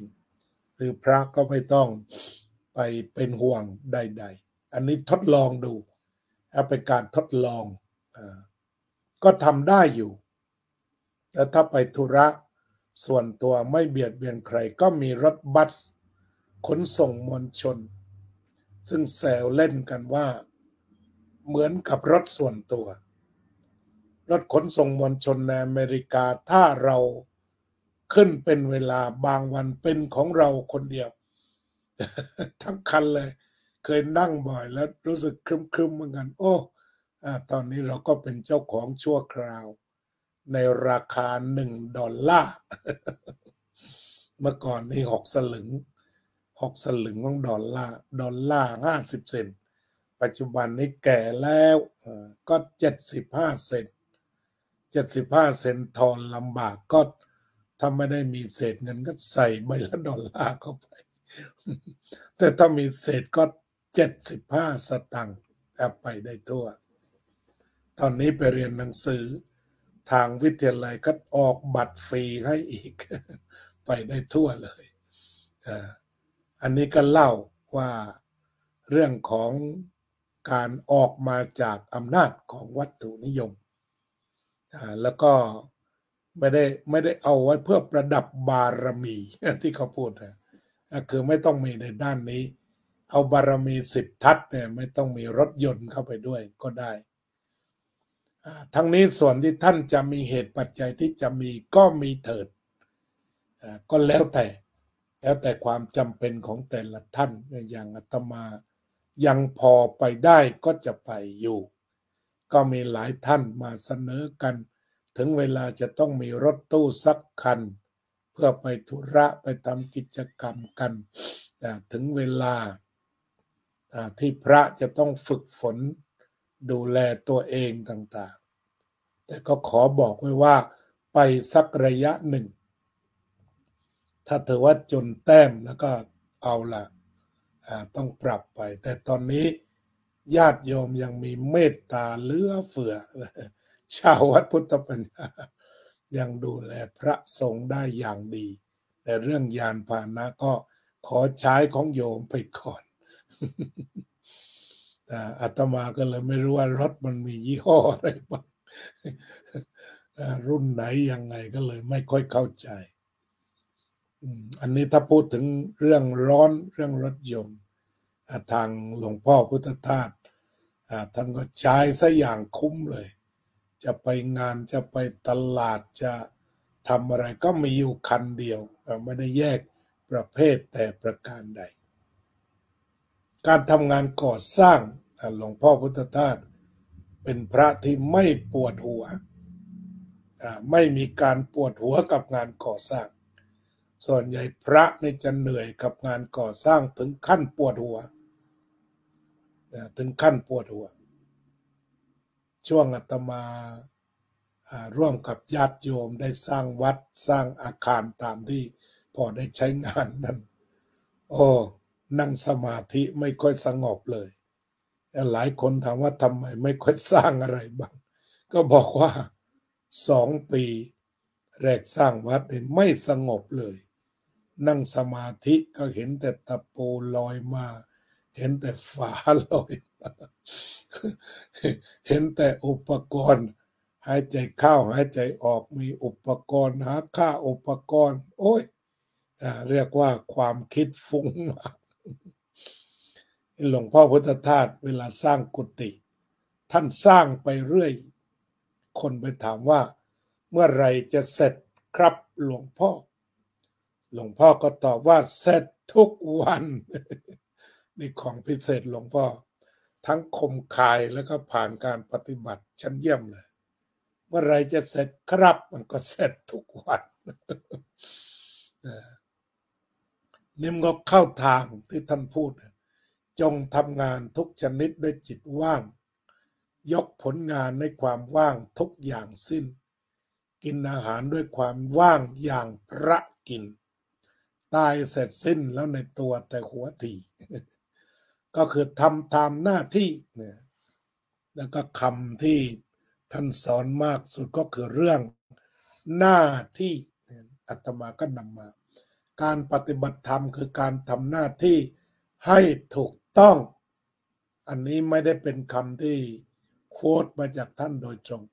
หรือพระก็ไม่ต้องไปเป็นห่วงใดๆอันนี้ทดลองดูเป็นการทดลองก็ทำได้อยู่แต่ถ้าไปธุระส่วนตัวไม่เบียดเบียนใครก็มีรถบัสขนส่งมวลชนซึ่งแซวเล่นกันว่าเหมือนกับรถส่วนตัวรถขนส่งมวลชนในอเมริกาถ้าเราขึ้นเป็นเวลาบางวันเป็นของเราคนเดียว ทั้งคันเลยเคยนั่งบ่อยแล้วรู้สึกครึ้มๆเหมือนกันโอ้ตอนนี้เราก็เป็นเจ้าของชั่วคราวในราคาหนึ่งดอลลาร์ เมื่อก่อนนี่หกสลึงหกสลึงของดอลลาร์ดอลลาร์ห้าสิบเซนปัจจุบันนี้แก่แล้วก็เจ็ดสิบห้าเซนเจ็ดสิบห้าเซนทอนลำบากก็ถ้าไม่ได้มีเศษเงินก็ใส่ใบละดอลลาร์เข้าไปแต่ถ้ามีเศษก็เจ็ดสิบห้าสตังค์ไปได้ทั่วตอนนี้ไปเรียนหนังสือทางวิทยาลัยก็ออกบัตรฟรีให้อีกไปได้ทั่วเลยอันนี้ก็เล่าว่าเรื่องของการออกมาจากอำนาจของวัตถุนิยมแล้วก็ไม่ได้ไม่ได้เอาไว้เพื่อประดับบารมีที่เขาพูดนะคือไม่ต้องมีในด้านนี้เอาบารมีสิบทัศเนี่ยไม่ต้องมีรถยนต์เข้าไปด้วยก็ได้ทั้งนี้ส่วนที่ท่านจะมีเหตุปัจจัยที่จะมีก็มีเถิดก็แล้วแต่แล้วแต่ความจำเป็นของแต่ละท่านอย่างอาตมายังพอไปได้ก็จะไปอยู่ก็มีหลายท่านมาเสนอกันถึงเวลาจะต้องมีรถตู้สักคันเพื่อไปธุระไปทำกิจกรรมกันถึงเวลาที่พระจะต้องฝึกฝนดูแลตัวเองต่างๆแต่ก็ขอบอกไว้ว่าไปสักระยะหนึ่งถ้าเธอว่าจนแต้มแล้วก็เอาละต้องปรับไปแต่ตอนนี้ญาติโยมยังมีเมตตาเหลือเฟือชาววัดพุทธปัญญายังดูแลพระสงฆ์ได้อย่างดีแต่เรื่องยานพาหนะก็ขอใช้ของโยมไปก่อนอาตมาก็เลยไม่รู้ว่ารถมันมียี่ห้ออะไรบ้างรุ่นไหนยังไงก็เลยไม่ค่อยเข้าใจอันนี้ถ้าพูดถึงเรื่องร้อนเรื่องรถยนต์ทางหลวงพ่อพุทธทาสท่านก็ใช้ซะอย่างคุ้มเลยจะไปงานจะไปตลาดจะทำอะไรก็มีอยู่คันเดียวไม่ได้แยกประเภทแต่ประการใดการทำงานก่อสร้างหลวงพ่อพุทธทาสเป็นพระที่ไม่ปวดหัวไม่มีการปวดหัวกับงานก่อสร้างส่วนใหญ่พระนี่จะเหนื่อยกับงานก่อสร้างถึงขั้นปวดหัวถึงขั้นปวดหัวช่วงอาตมาร่วมกับญาติโยมได้สร้างวัดสร้างอาคารตามที่พอได้ใช้งานนั้นโอ้นั่งสมาธิไม่ค่อยสงบเลยหลายคนถามว่าทำไมไม่ค่อยสร้างอะไรบ้างก็บอกว่าสองปีแรกสร้างวัดไม่สงบเลยนั่งสมาธิก็เห็นแต่ตะปูลอยมาเห็นแต่ฝาลอยมาเห็นแต่อุปกรณ์หายใจเข้าหายใจออกมีอุปกรณ์หาค่าอุปกรณ์โอ้ยเรียกว่าความคิดฟุ้งมากหลวงพ่อพุทธทาสเวลาสร้างกุฏิท่านสร้างไปเรื่อยคนไปถามว่าเมื่อไรจะเสร็จ ครับหลวงพ่อหลวงพ่อก็ตอบว่าเสร็จทุกวันนี่ของพิเศษหลวงพ่อทั้งคมคายแล้วก็ผ่านการปฏิบัติชั้นเยี่ยมเลยเมื่อไรจะเสร็จครับมันก็เสร็จทุกวันนิ่มก็เข้าทางที่ท่านพูดจงทำงานทุกชนิดด้วยจิตว่างยกผลงานในความว่างทุกอย่างสิ้นกินอาหารด้วยความว่างอย่างพระกินตายเสร็จสิ้นแล้วในตัวแต่หัวทีก็คือทำตามหน้าที่เนี่ยแล้วก็คำที่ท่านสอนมากสุดก็คือเรื่องหน้าที่อาตมาก็นำมาการปฏิบัติธรรมคือการทำหน้าที่ให้ถูกต้องอันนี้ไม่ได้เป็นคำที่โค้ดมาจากท่านโดยตรง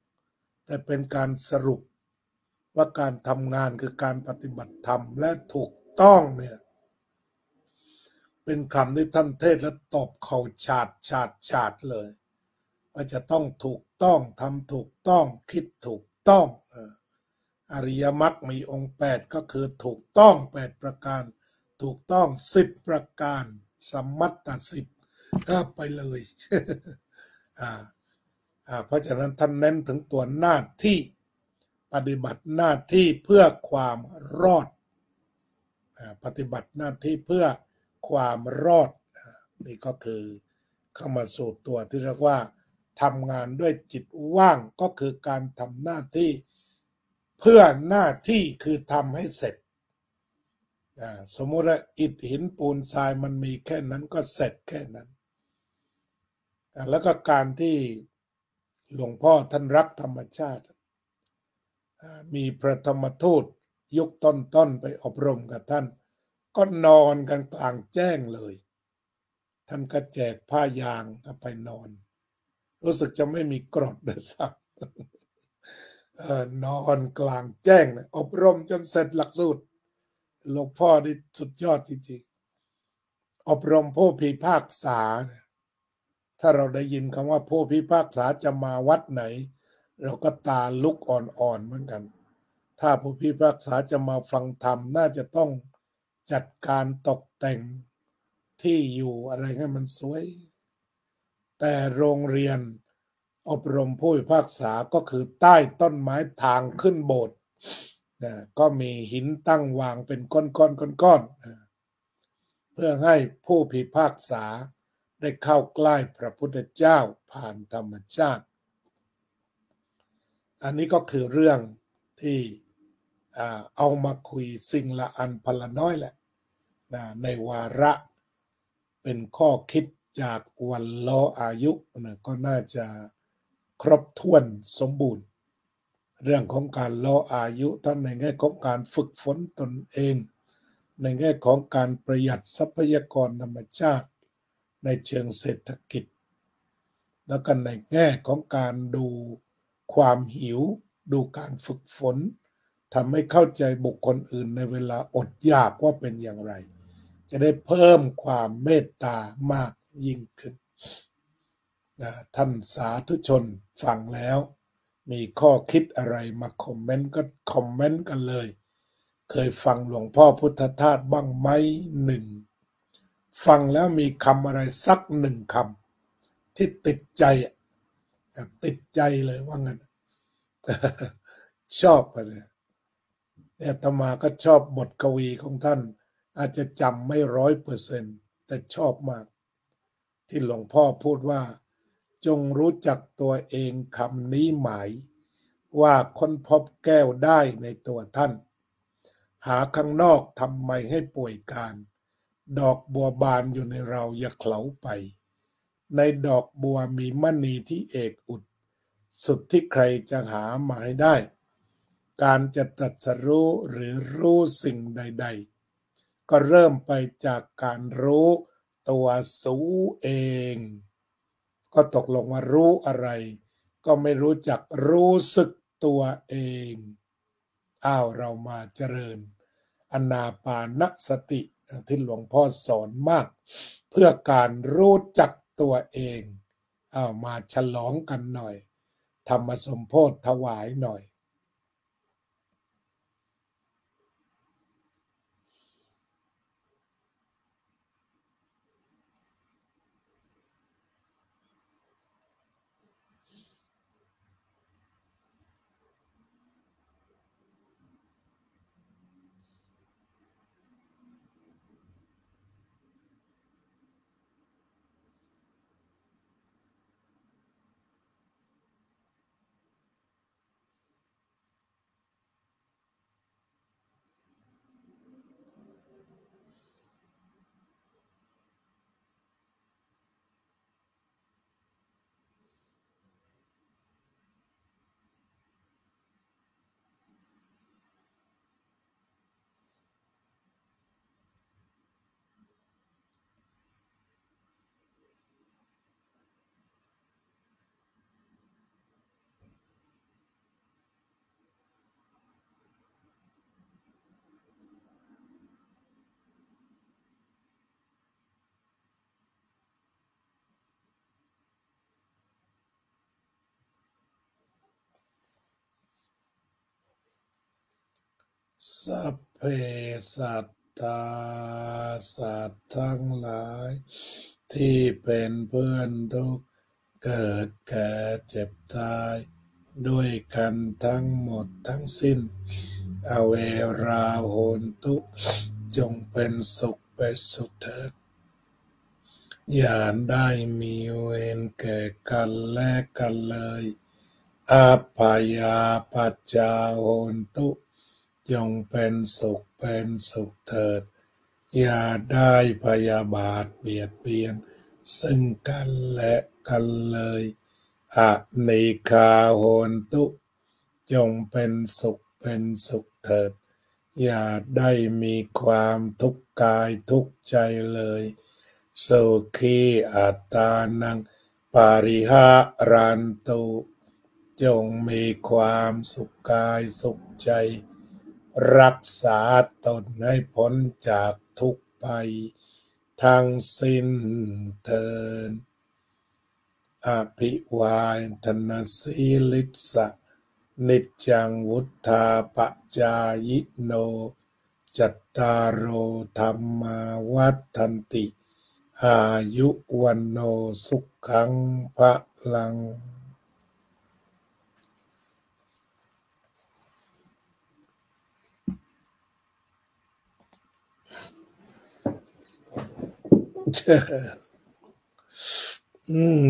แต่เป็นการสรุปว่าการทำงานคือการปฏิบัติธรรมและถูกต้องเนี่ยเป็นคำที่ท่านเทศและตอบเขาฉาดฉาดฉาดเลยว่าจะต้องถูกต้องทำถูกต้องคิดถูกต้องอริยมรรคมีองค์แปดก็คือถูกต้องแปดประการถูกต้องสิบประการสัมมัตตสิบก็ไปเลยอ่าอ่าเพราะฉะนั้นท่านเน้นถึงตัวหน้าที่ปฏิบัติหน้าที่เพื่อความรอดอ่าปฏิบัติหน้าที่เพื่อความรอดนี่ก็คือเข้ามาสู่ตัวที่เรียกว่าทำงานด้วยจิตว่างก็คือการทำหน้าที่เพื่อหน้าที่คือทำให้เสร็จสมมติว่าอิฐหินปูนทรายมันมีแค่นั้นก็เสร็จแค่นั้นแล้วก็การที่หลวงพ่อท่านรักธรรมชาติมีพระธรรมทูตยุคต้นๆไปอบรมกับท่านก็นอนกันกลางแจ้งเลยท่านก็แจกผ้ายางไปนอนรู้สึกจะไม่มีกรดเลยสักนอนกลางแจ้งอบรมจนเสร็จหลักสูตรหลวงพ่อนี่สุดยอดจริงๆอบรมผู้พิพากษาถ้าเราได้ยินคำว่าผู้พิพากษาจะมาวัดไหนเราก็ตาลุกอ่อนๆเหมือนกันถ้าผู้พิพากษาจะมาฟังธรรมน่าจะต้องจัดการตกแต่งที่อยู่อะไรให้มันสวยแต่โรงเรียนอบรมผู้พิพากษาก็คือใต้ต้นไม้ทางขึ้นโบสถ์นะก็มีหินตั้งวางเป็นก้อนๆก้อนๆ ก้อนๆเพื่อให้ผู้พิพากษาได้เข้าใกล้พระพุทธเจ้าผ่านธรรมชาติอันนี้ก็คือเรื่องที่เอามาคุยสิ่งละอันพละน้อยแหละนะในวาระเป็นข้อคิดจากวันล้ออายุนะก็น่าจะครบถ้วนสมบูรณ์เรื่องของการล้ออายุทั้งในแง่ของการฝึกฝนตนเองในแง่ของการประหยัดทรัพยากรธรรมชาติในเชิงเศรษฐกิจแล้วก็ในแง่ของการดูความหิวดูการฝึกฝนทำให้เข้าใจบุคคลอื่นในเวลาอดอยากว่าเป็นอย่างไรจะได้เพิ่มความเมตตามากยิ่งขึ้นนะท่านสาธุชนฟังแล้วมีข้อคิดอะไรมาคอมเมนต์ก็คอมเมนต์กันเลยเคยฟังหลวงพ่อพุทธทาสบ้างไหมหนึ่งฟังแล้วมีคำอะไรสักหนึ่งคำที่ติดใจติดใจเลยว่างั้นชอบไปเลยอาตมาก็ชอบบทกวีของท่านอาจจะจำไม่ร้อยเปอร์เซ็นต์แต่ชอบมากที่หลวงพ่อพูดว่าจงรู้จักตัวเองคำนี้หมายว่าค้นพบแก้วได้ในตัวท่านหาข้างนอกทำไมให้ป่วยการดอกบัวบานอยู่ในเราอย่าเขลาไปในดอกบัวมีมณีที่เอกอุดสุดที่ใครจะหามาให้ได้การจะตรัสรู้หรือรู้สิ่งใดๆก็เริ่มไปจากการรู้ตัวสูเองก็ตกลงว่ารู้อะไรก็ไม่รู้จักรู้สึกตัวเองอ้าวเรามาเจริญอานาปานสติที่หลวงพ่อสอนมากเพื่อการรู้จักตัวเองอ้าวมาฉลองกันหน่อยธรรมสมโภชถวายหน่อย สัพเพสัตตาสัตว์ทั้งหลายที่เป็นเพื่อนทุกข์เกิดแก่เจ็บตายด้วยกันทั้งหมดทั้งสิ้นอเวราโหนตุจงเป็นสุขไปสุขเถิดอย่าได้มีเวรแก่กันและกันเลยอัปปายาปัจจาโหนตุจงเป็นสุขเป็นสุขเถิดอย่าได้พยาบาทเบียดเบียนซึ่งกันและกันเลยอนิคาโหนตุจงเป็นสุขเป็นสุขเถิดอย่าได้มีความทุกข์กายทุกข์ใจเลยสุขีอัตตานังปาริหารันตุจงมีความสุขกายสุขใจรักษาตนให้พ้นจากทุกข์ไปทั้งสิ้นเถิดอภิวาทนาสีลิสะนิจจังวุธาปจายโนจัตตารโอธรรมาวัฏันติอายุวันโนสุขังพลัง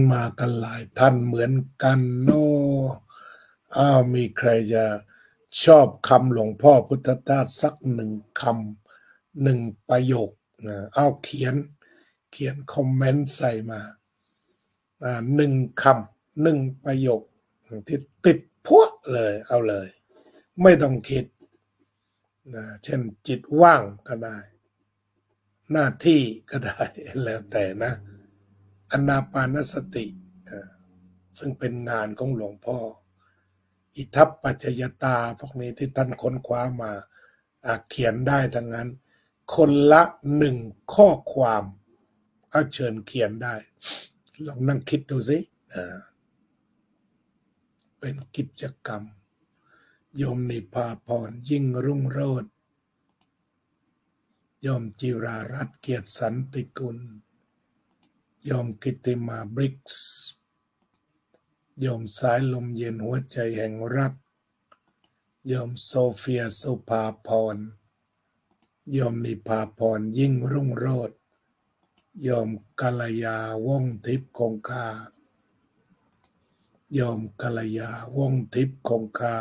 มากันหลายท่านเหมือนกันโนอ้าวมีใครจะชอบคำหลวงพ่อพุทธทาสสักหนึ่งคำหนึ่งประโยคนะอ้าวเขียนเขียนคอมเมนต์ใส่มาอ่าหนึ่งคำหนึ่งประโยคที่ติดพวกเลยเอาเลยไม่ต้องคิดนะเช่นจิตว่างก็ได้หน้าที่ก็ได้แล้วแต่นะอานาปานสติซึ่งเป็นงานของหลวงพ่ออิทัปปัจจยตาพวกนี้ที่ท่านค้นคว้ามาเขียนได้ทั้งนั้นคนละหนึ่งข้อความเอาเชิญเขียนได้ลองนั่งคิดดูสิเป็นกิจกรรมโยมนิพาพรยิ่งรุ่งโรจน์โยมจิรารัตน์เกียรติสันติกุลโยมกิติมาบริกส์โยมสายลมเย็นหัวใจแห่งรักโยมโซเฟียสุภาพรโยมนิพาพรยิ่งรุ่งโรจน์โยมกัลยาว่องทิพย์คงคาโยมกัลยาว่องทิพย์คงคา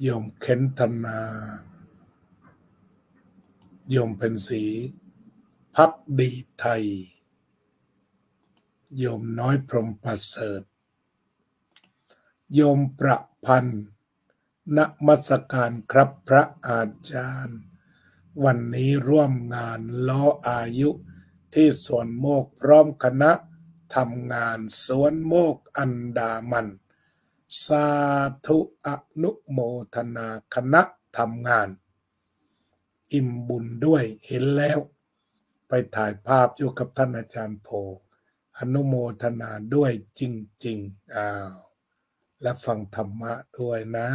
โยมเข็นธนาโยมเป็นศรีภักดีไทยโยมน้อยพรหมประเสริฐโยมประพันธ์นมัสการครับพระอาจารย์วันนี้ร่วมงานล้ออายุที่สวนโมกพร้อมคณะทำงานสวนโมกอันดามันสาธุอนุโมทนาคณะทำงานอิ่มบุญด้วยเห็นแล้วไปถ่ายภาพอยู่กับท่านอาจารย์โพอนุโมทนาด้วยจริงๆอ้าวและฟังธรรมะด้วยนะ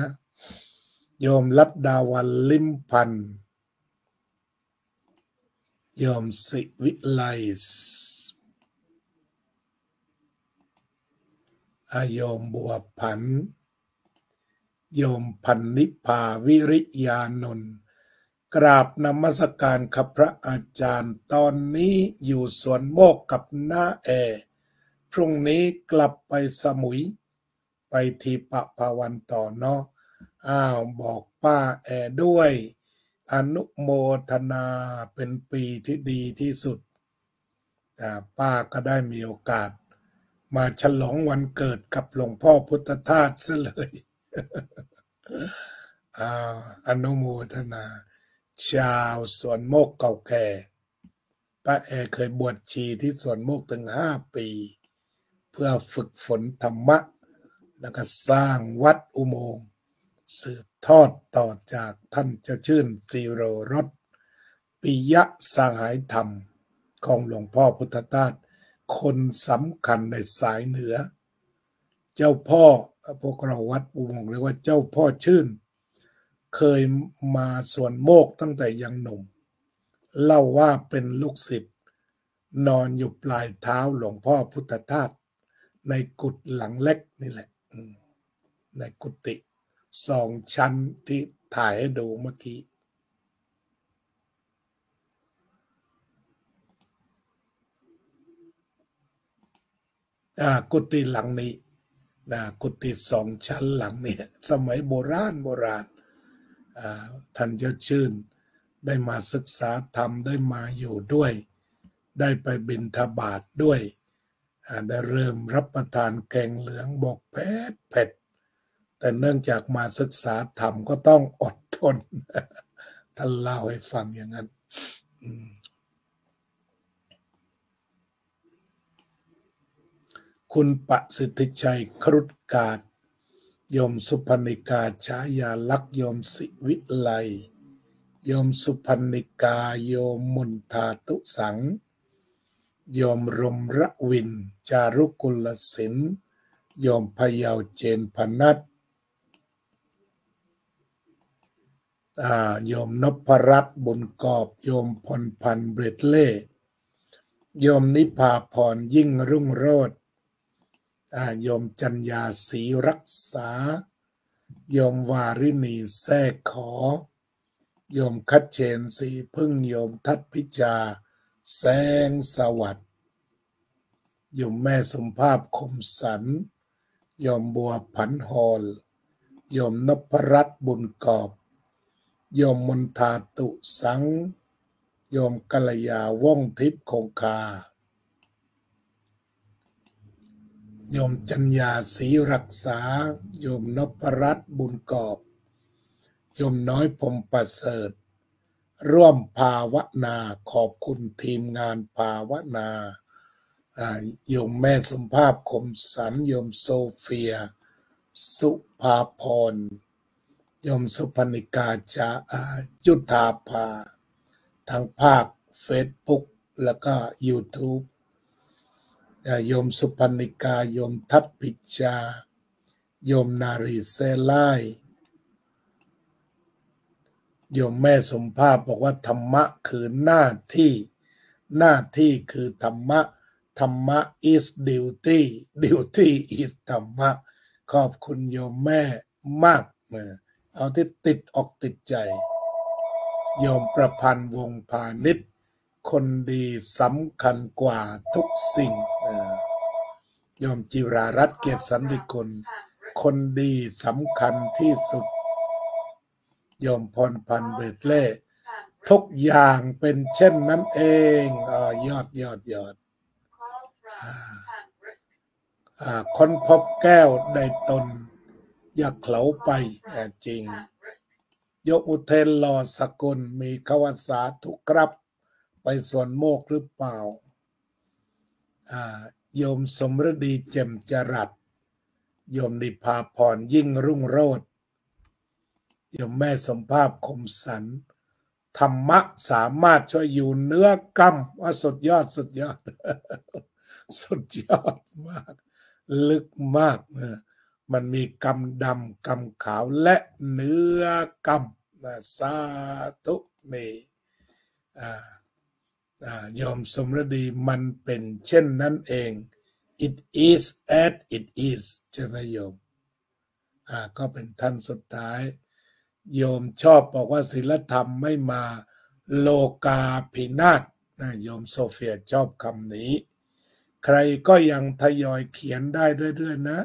โยมลัดดาวันลิมพันธ์โยมสิวิไลส์อาโยมบัวผันโยมพันนิพาวิริยานนท์กราบนมัสการครับพระอาจารย์ตอนนี้อยู่สวนโมกกับหน้าแอพรุ่งนี้กลับไปสมุยไปทีปะปาวันต่อเนาะอ้าวบอกป้าแอด้วยอนุโมทนาเป็นปีที่ดีที่สุดป้าก็ได้มีโอกาสมาฉลองวันเกิดกับหลวงพ่อพุทธทาสซะเลย อ้าวอนุโมทนาชาวสวนโมกเก่าแก่ป้าแอเคยบวชชีที่สวนโมกถึงห้าปีเพื่อฝึกฝนธรรมะแล้วก็สร้างวัดอุโมงค์สืบทอดต่อจากท่านเจ้าชื่นซีโรรสปิยะสหายธรรมของหลวงพ่อพุทธทาสคนสำคัญในสายเหนือเจ้าพ่อพวกเราวัดอุโมงค์เรียกว่าเจ้าพ่อชื่น เคยมาสวนโมกตั้งแต่ยังหนุ่มเล่าว่าเป็นลูกศิษย์นอนอยู่ปลายเท้าหลวงพ่อพุทธทาสในกุฏิหลังเล็กนี่แหละในกุฏิสองชั้นที่ถ่ายให้ดูเมื่อกี้กุฏิหลังนี้นะกุฏิสองชั้นหลังนี้สมัยโบราณโบราณท่านเจ้าชื่นได้มาศึกษาธรรมได้มาอยู่ด้วยได้ไปบิณฑบาตด้วยได้เริ่มรับประทานแกงเหลืองบอกเผ็ดเผ็ดแต่เนื่องจากมาศึกษาธรรมก็ต้องอดทนท่านเล่าให้ฟังอย่างนั้นคุณประสิทธิชัยครุฑกาศโยมสุพรรณิกาฉายาลักษ์โยมศิวิไลโยมสุพรรณิกาโยมมุนทาตุสังโยมรมระวินจารุกุลศิลป์โยมพยาวเจนพนัสโยมนพรัตน์บุญกอบโยมพลพันธ์เบรดเล่โยมนิพาพรยิ่งรุ่งโรจน์โยมจัญญาศรีรักษาโยมวาริณีแท้ขอโยมคัดเชนศรีพึ่งโยมทัศพิจาแสงสวัสดิ์โยมแม่สมภาพคมสันโยมบัวผันหอลโยมนพรัตน์บุญกอบโยมมนทาตุสังโยมกัลยาว่องทิพย์คงคาโยมจัญญาศรีรักษาโยมนพรัตน์บุญกอบโยมน้อยพรหมประเสริฐร่วมภาวนาขอบคุณทีมงานภาวนาโยมแม่สมภาพคมสันโยมโซเฟียสุภาพรโยมสุพรรณิกาจาจุฑาภาทั้งภาคเฟซบุ๊กแล้วก็ยูทูบโยมสุพรรณิกาโยมทัพพิจาโยมนารีเซไลโยมแม่สมภาพบอกว่าธรรมะคือหน้าที่หน้าที่คือธรรมะธรรมะ is duty duty is ธรรมะขอบคุณโยมแม่มากเลยเอาที่ติดออกติดใจโยมประพันธ์วงพาณิชย์คนดีสำคัญกว่าทุกสิ่งโยมจิรารัตน์เกียรติสันติคุณคนดีสำคัญที่สุดโยมพรพันธ์เบดเล่ทุกอย่างเป็นเช่นนั้นเองอยอดยอดยอดค้นพบแก้วได้ตนอย่าเขลาไปจริงยกอุเทนหล่อสกุลมีขวัญสาธุครับไปสวนโมกหรือเปล่าโยมสมฤดีเจมจรัสโยมนิพาพรยิ่งรุ่งโรจน์โยมแม่สมภาพคมสันธรรมะสามารถช่วยอยู่เนื้อกำว่าสุดยอดสุดยอดสุดยอดมากลึกมากนะมันมีกำดำกำขาวและเนื้อกำนะสาธุนี่โยมสมฤดีมันเป็นเช่นนั้นเอง it is as it is ใช่ไหมโยมก็เป็นท่านสุดท้ายโยมชอบบอกว่าศีลธรรมไม่มาโลกาภินาศนะโยมโซเฟียชอบคำนี้ใครก็ยังทยอยเขียนได้เรื่อยๆนะ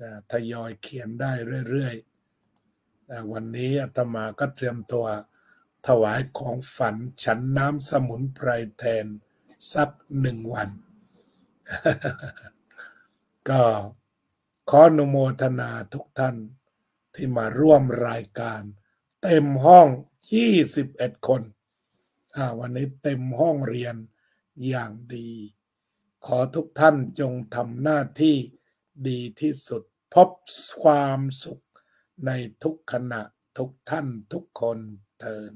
นะทยอยเขียนได้เรื่อยๆนะวันนี้อาตมาก็เตรียมตัวถวายของฝันฉันน้ำสมุนไพรแทนสักหนึ่งวัน ก็ขออนุโมทนาทุกท่านที่มาร่วมรายการเต็มห้องยี่สิบเอ็ดคนวันนี้เต็มห้องเรียนอย่างดีขอทุกท่านจงทำหน้าที่ดีที่สุดพบความสุขในทุกขณะทุกท่านทุกคนเทอญ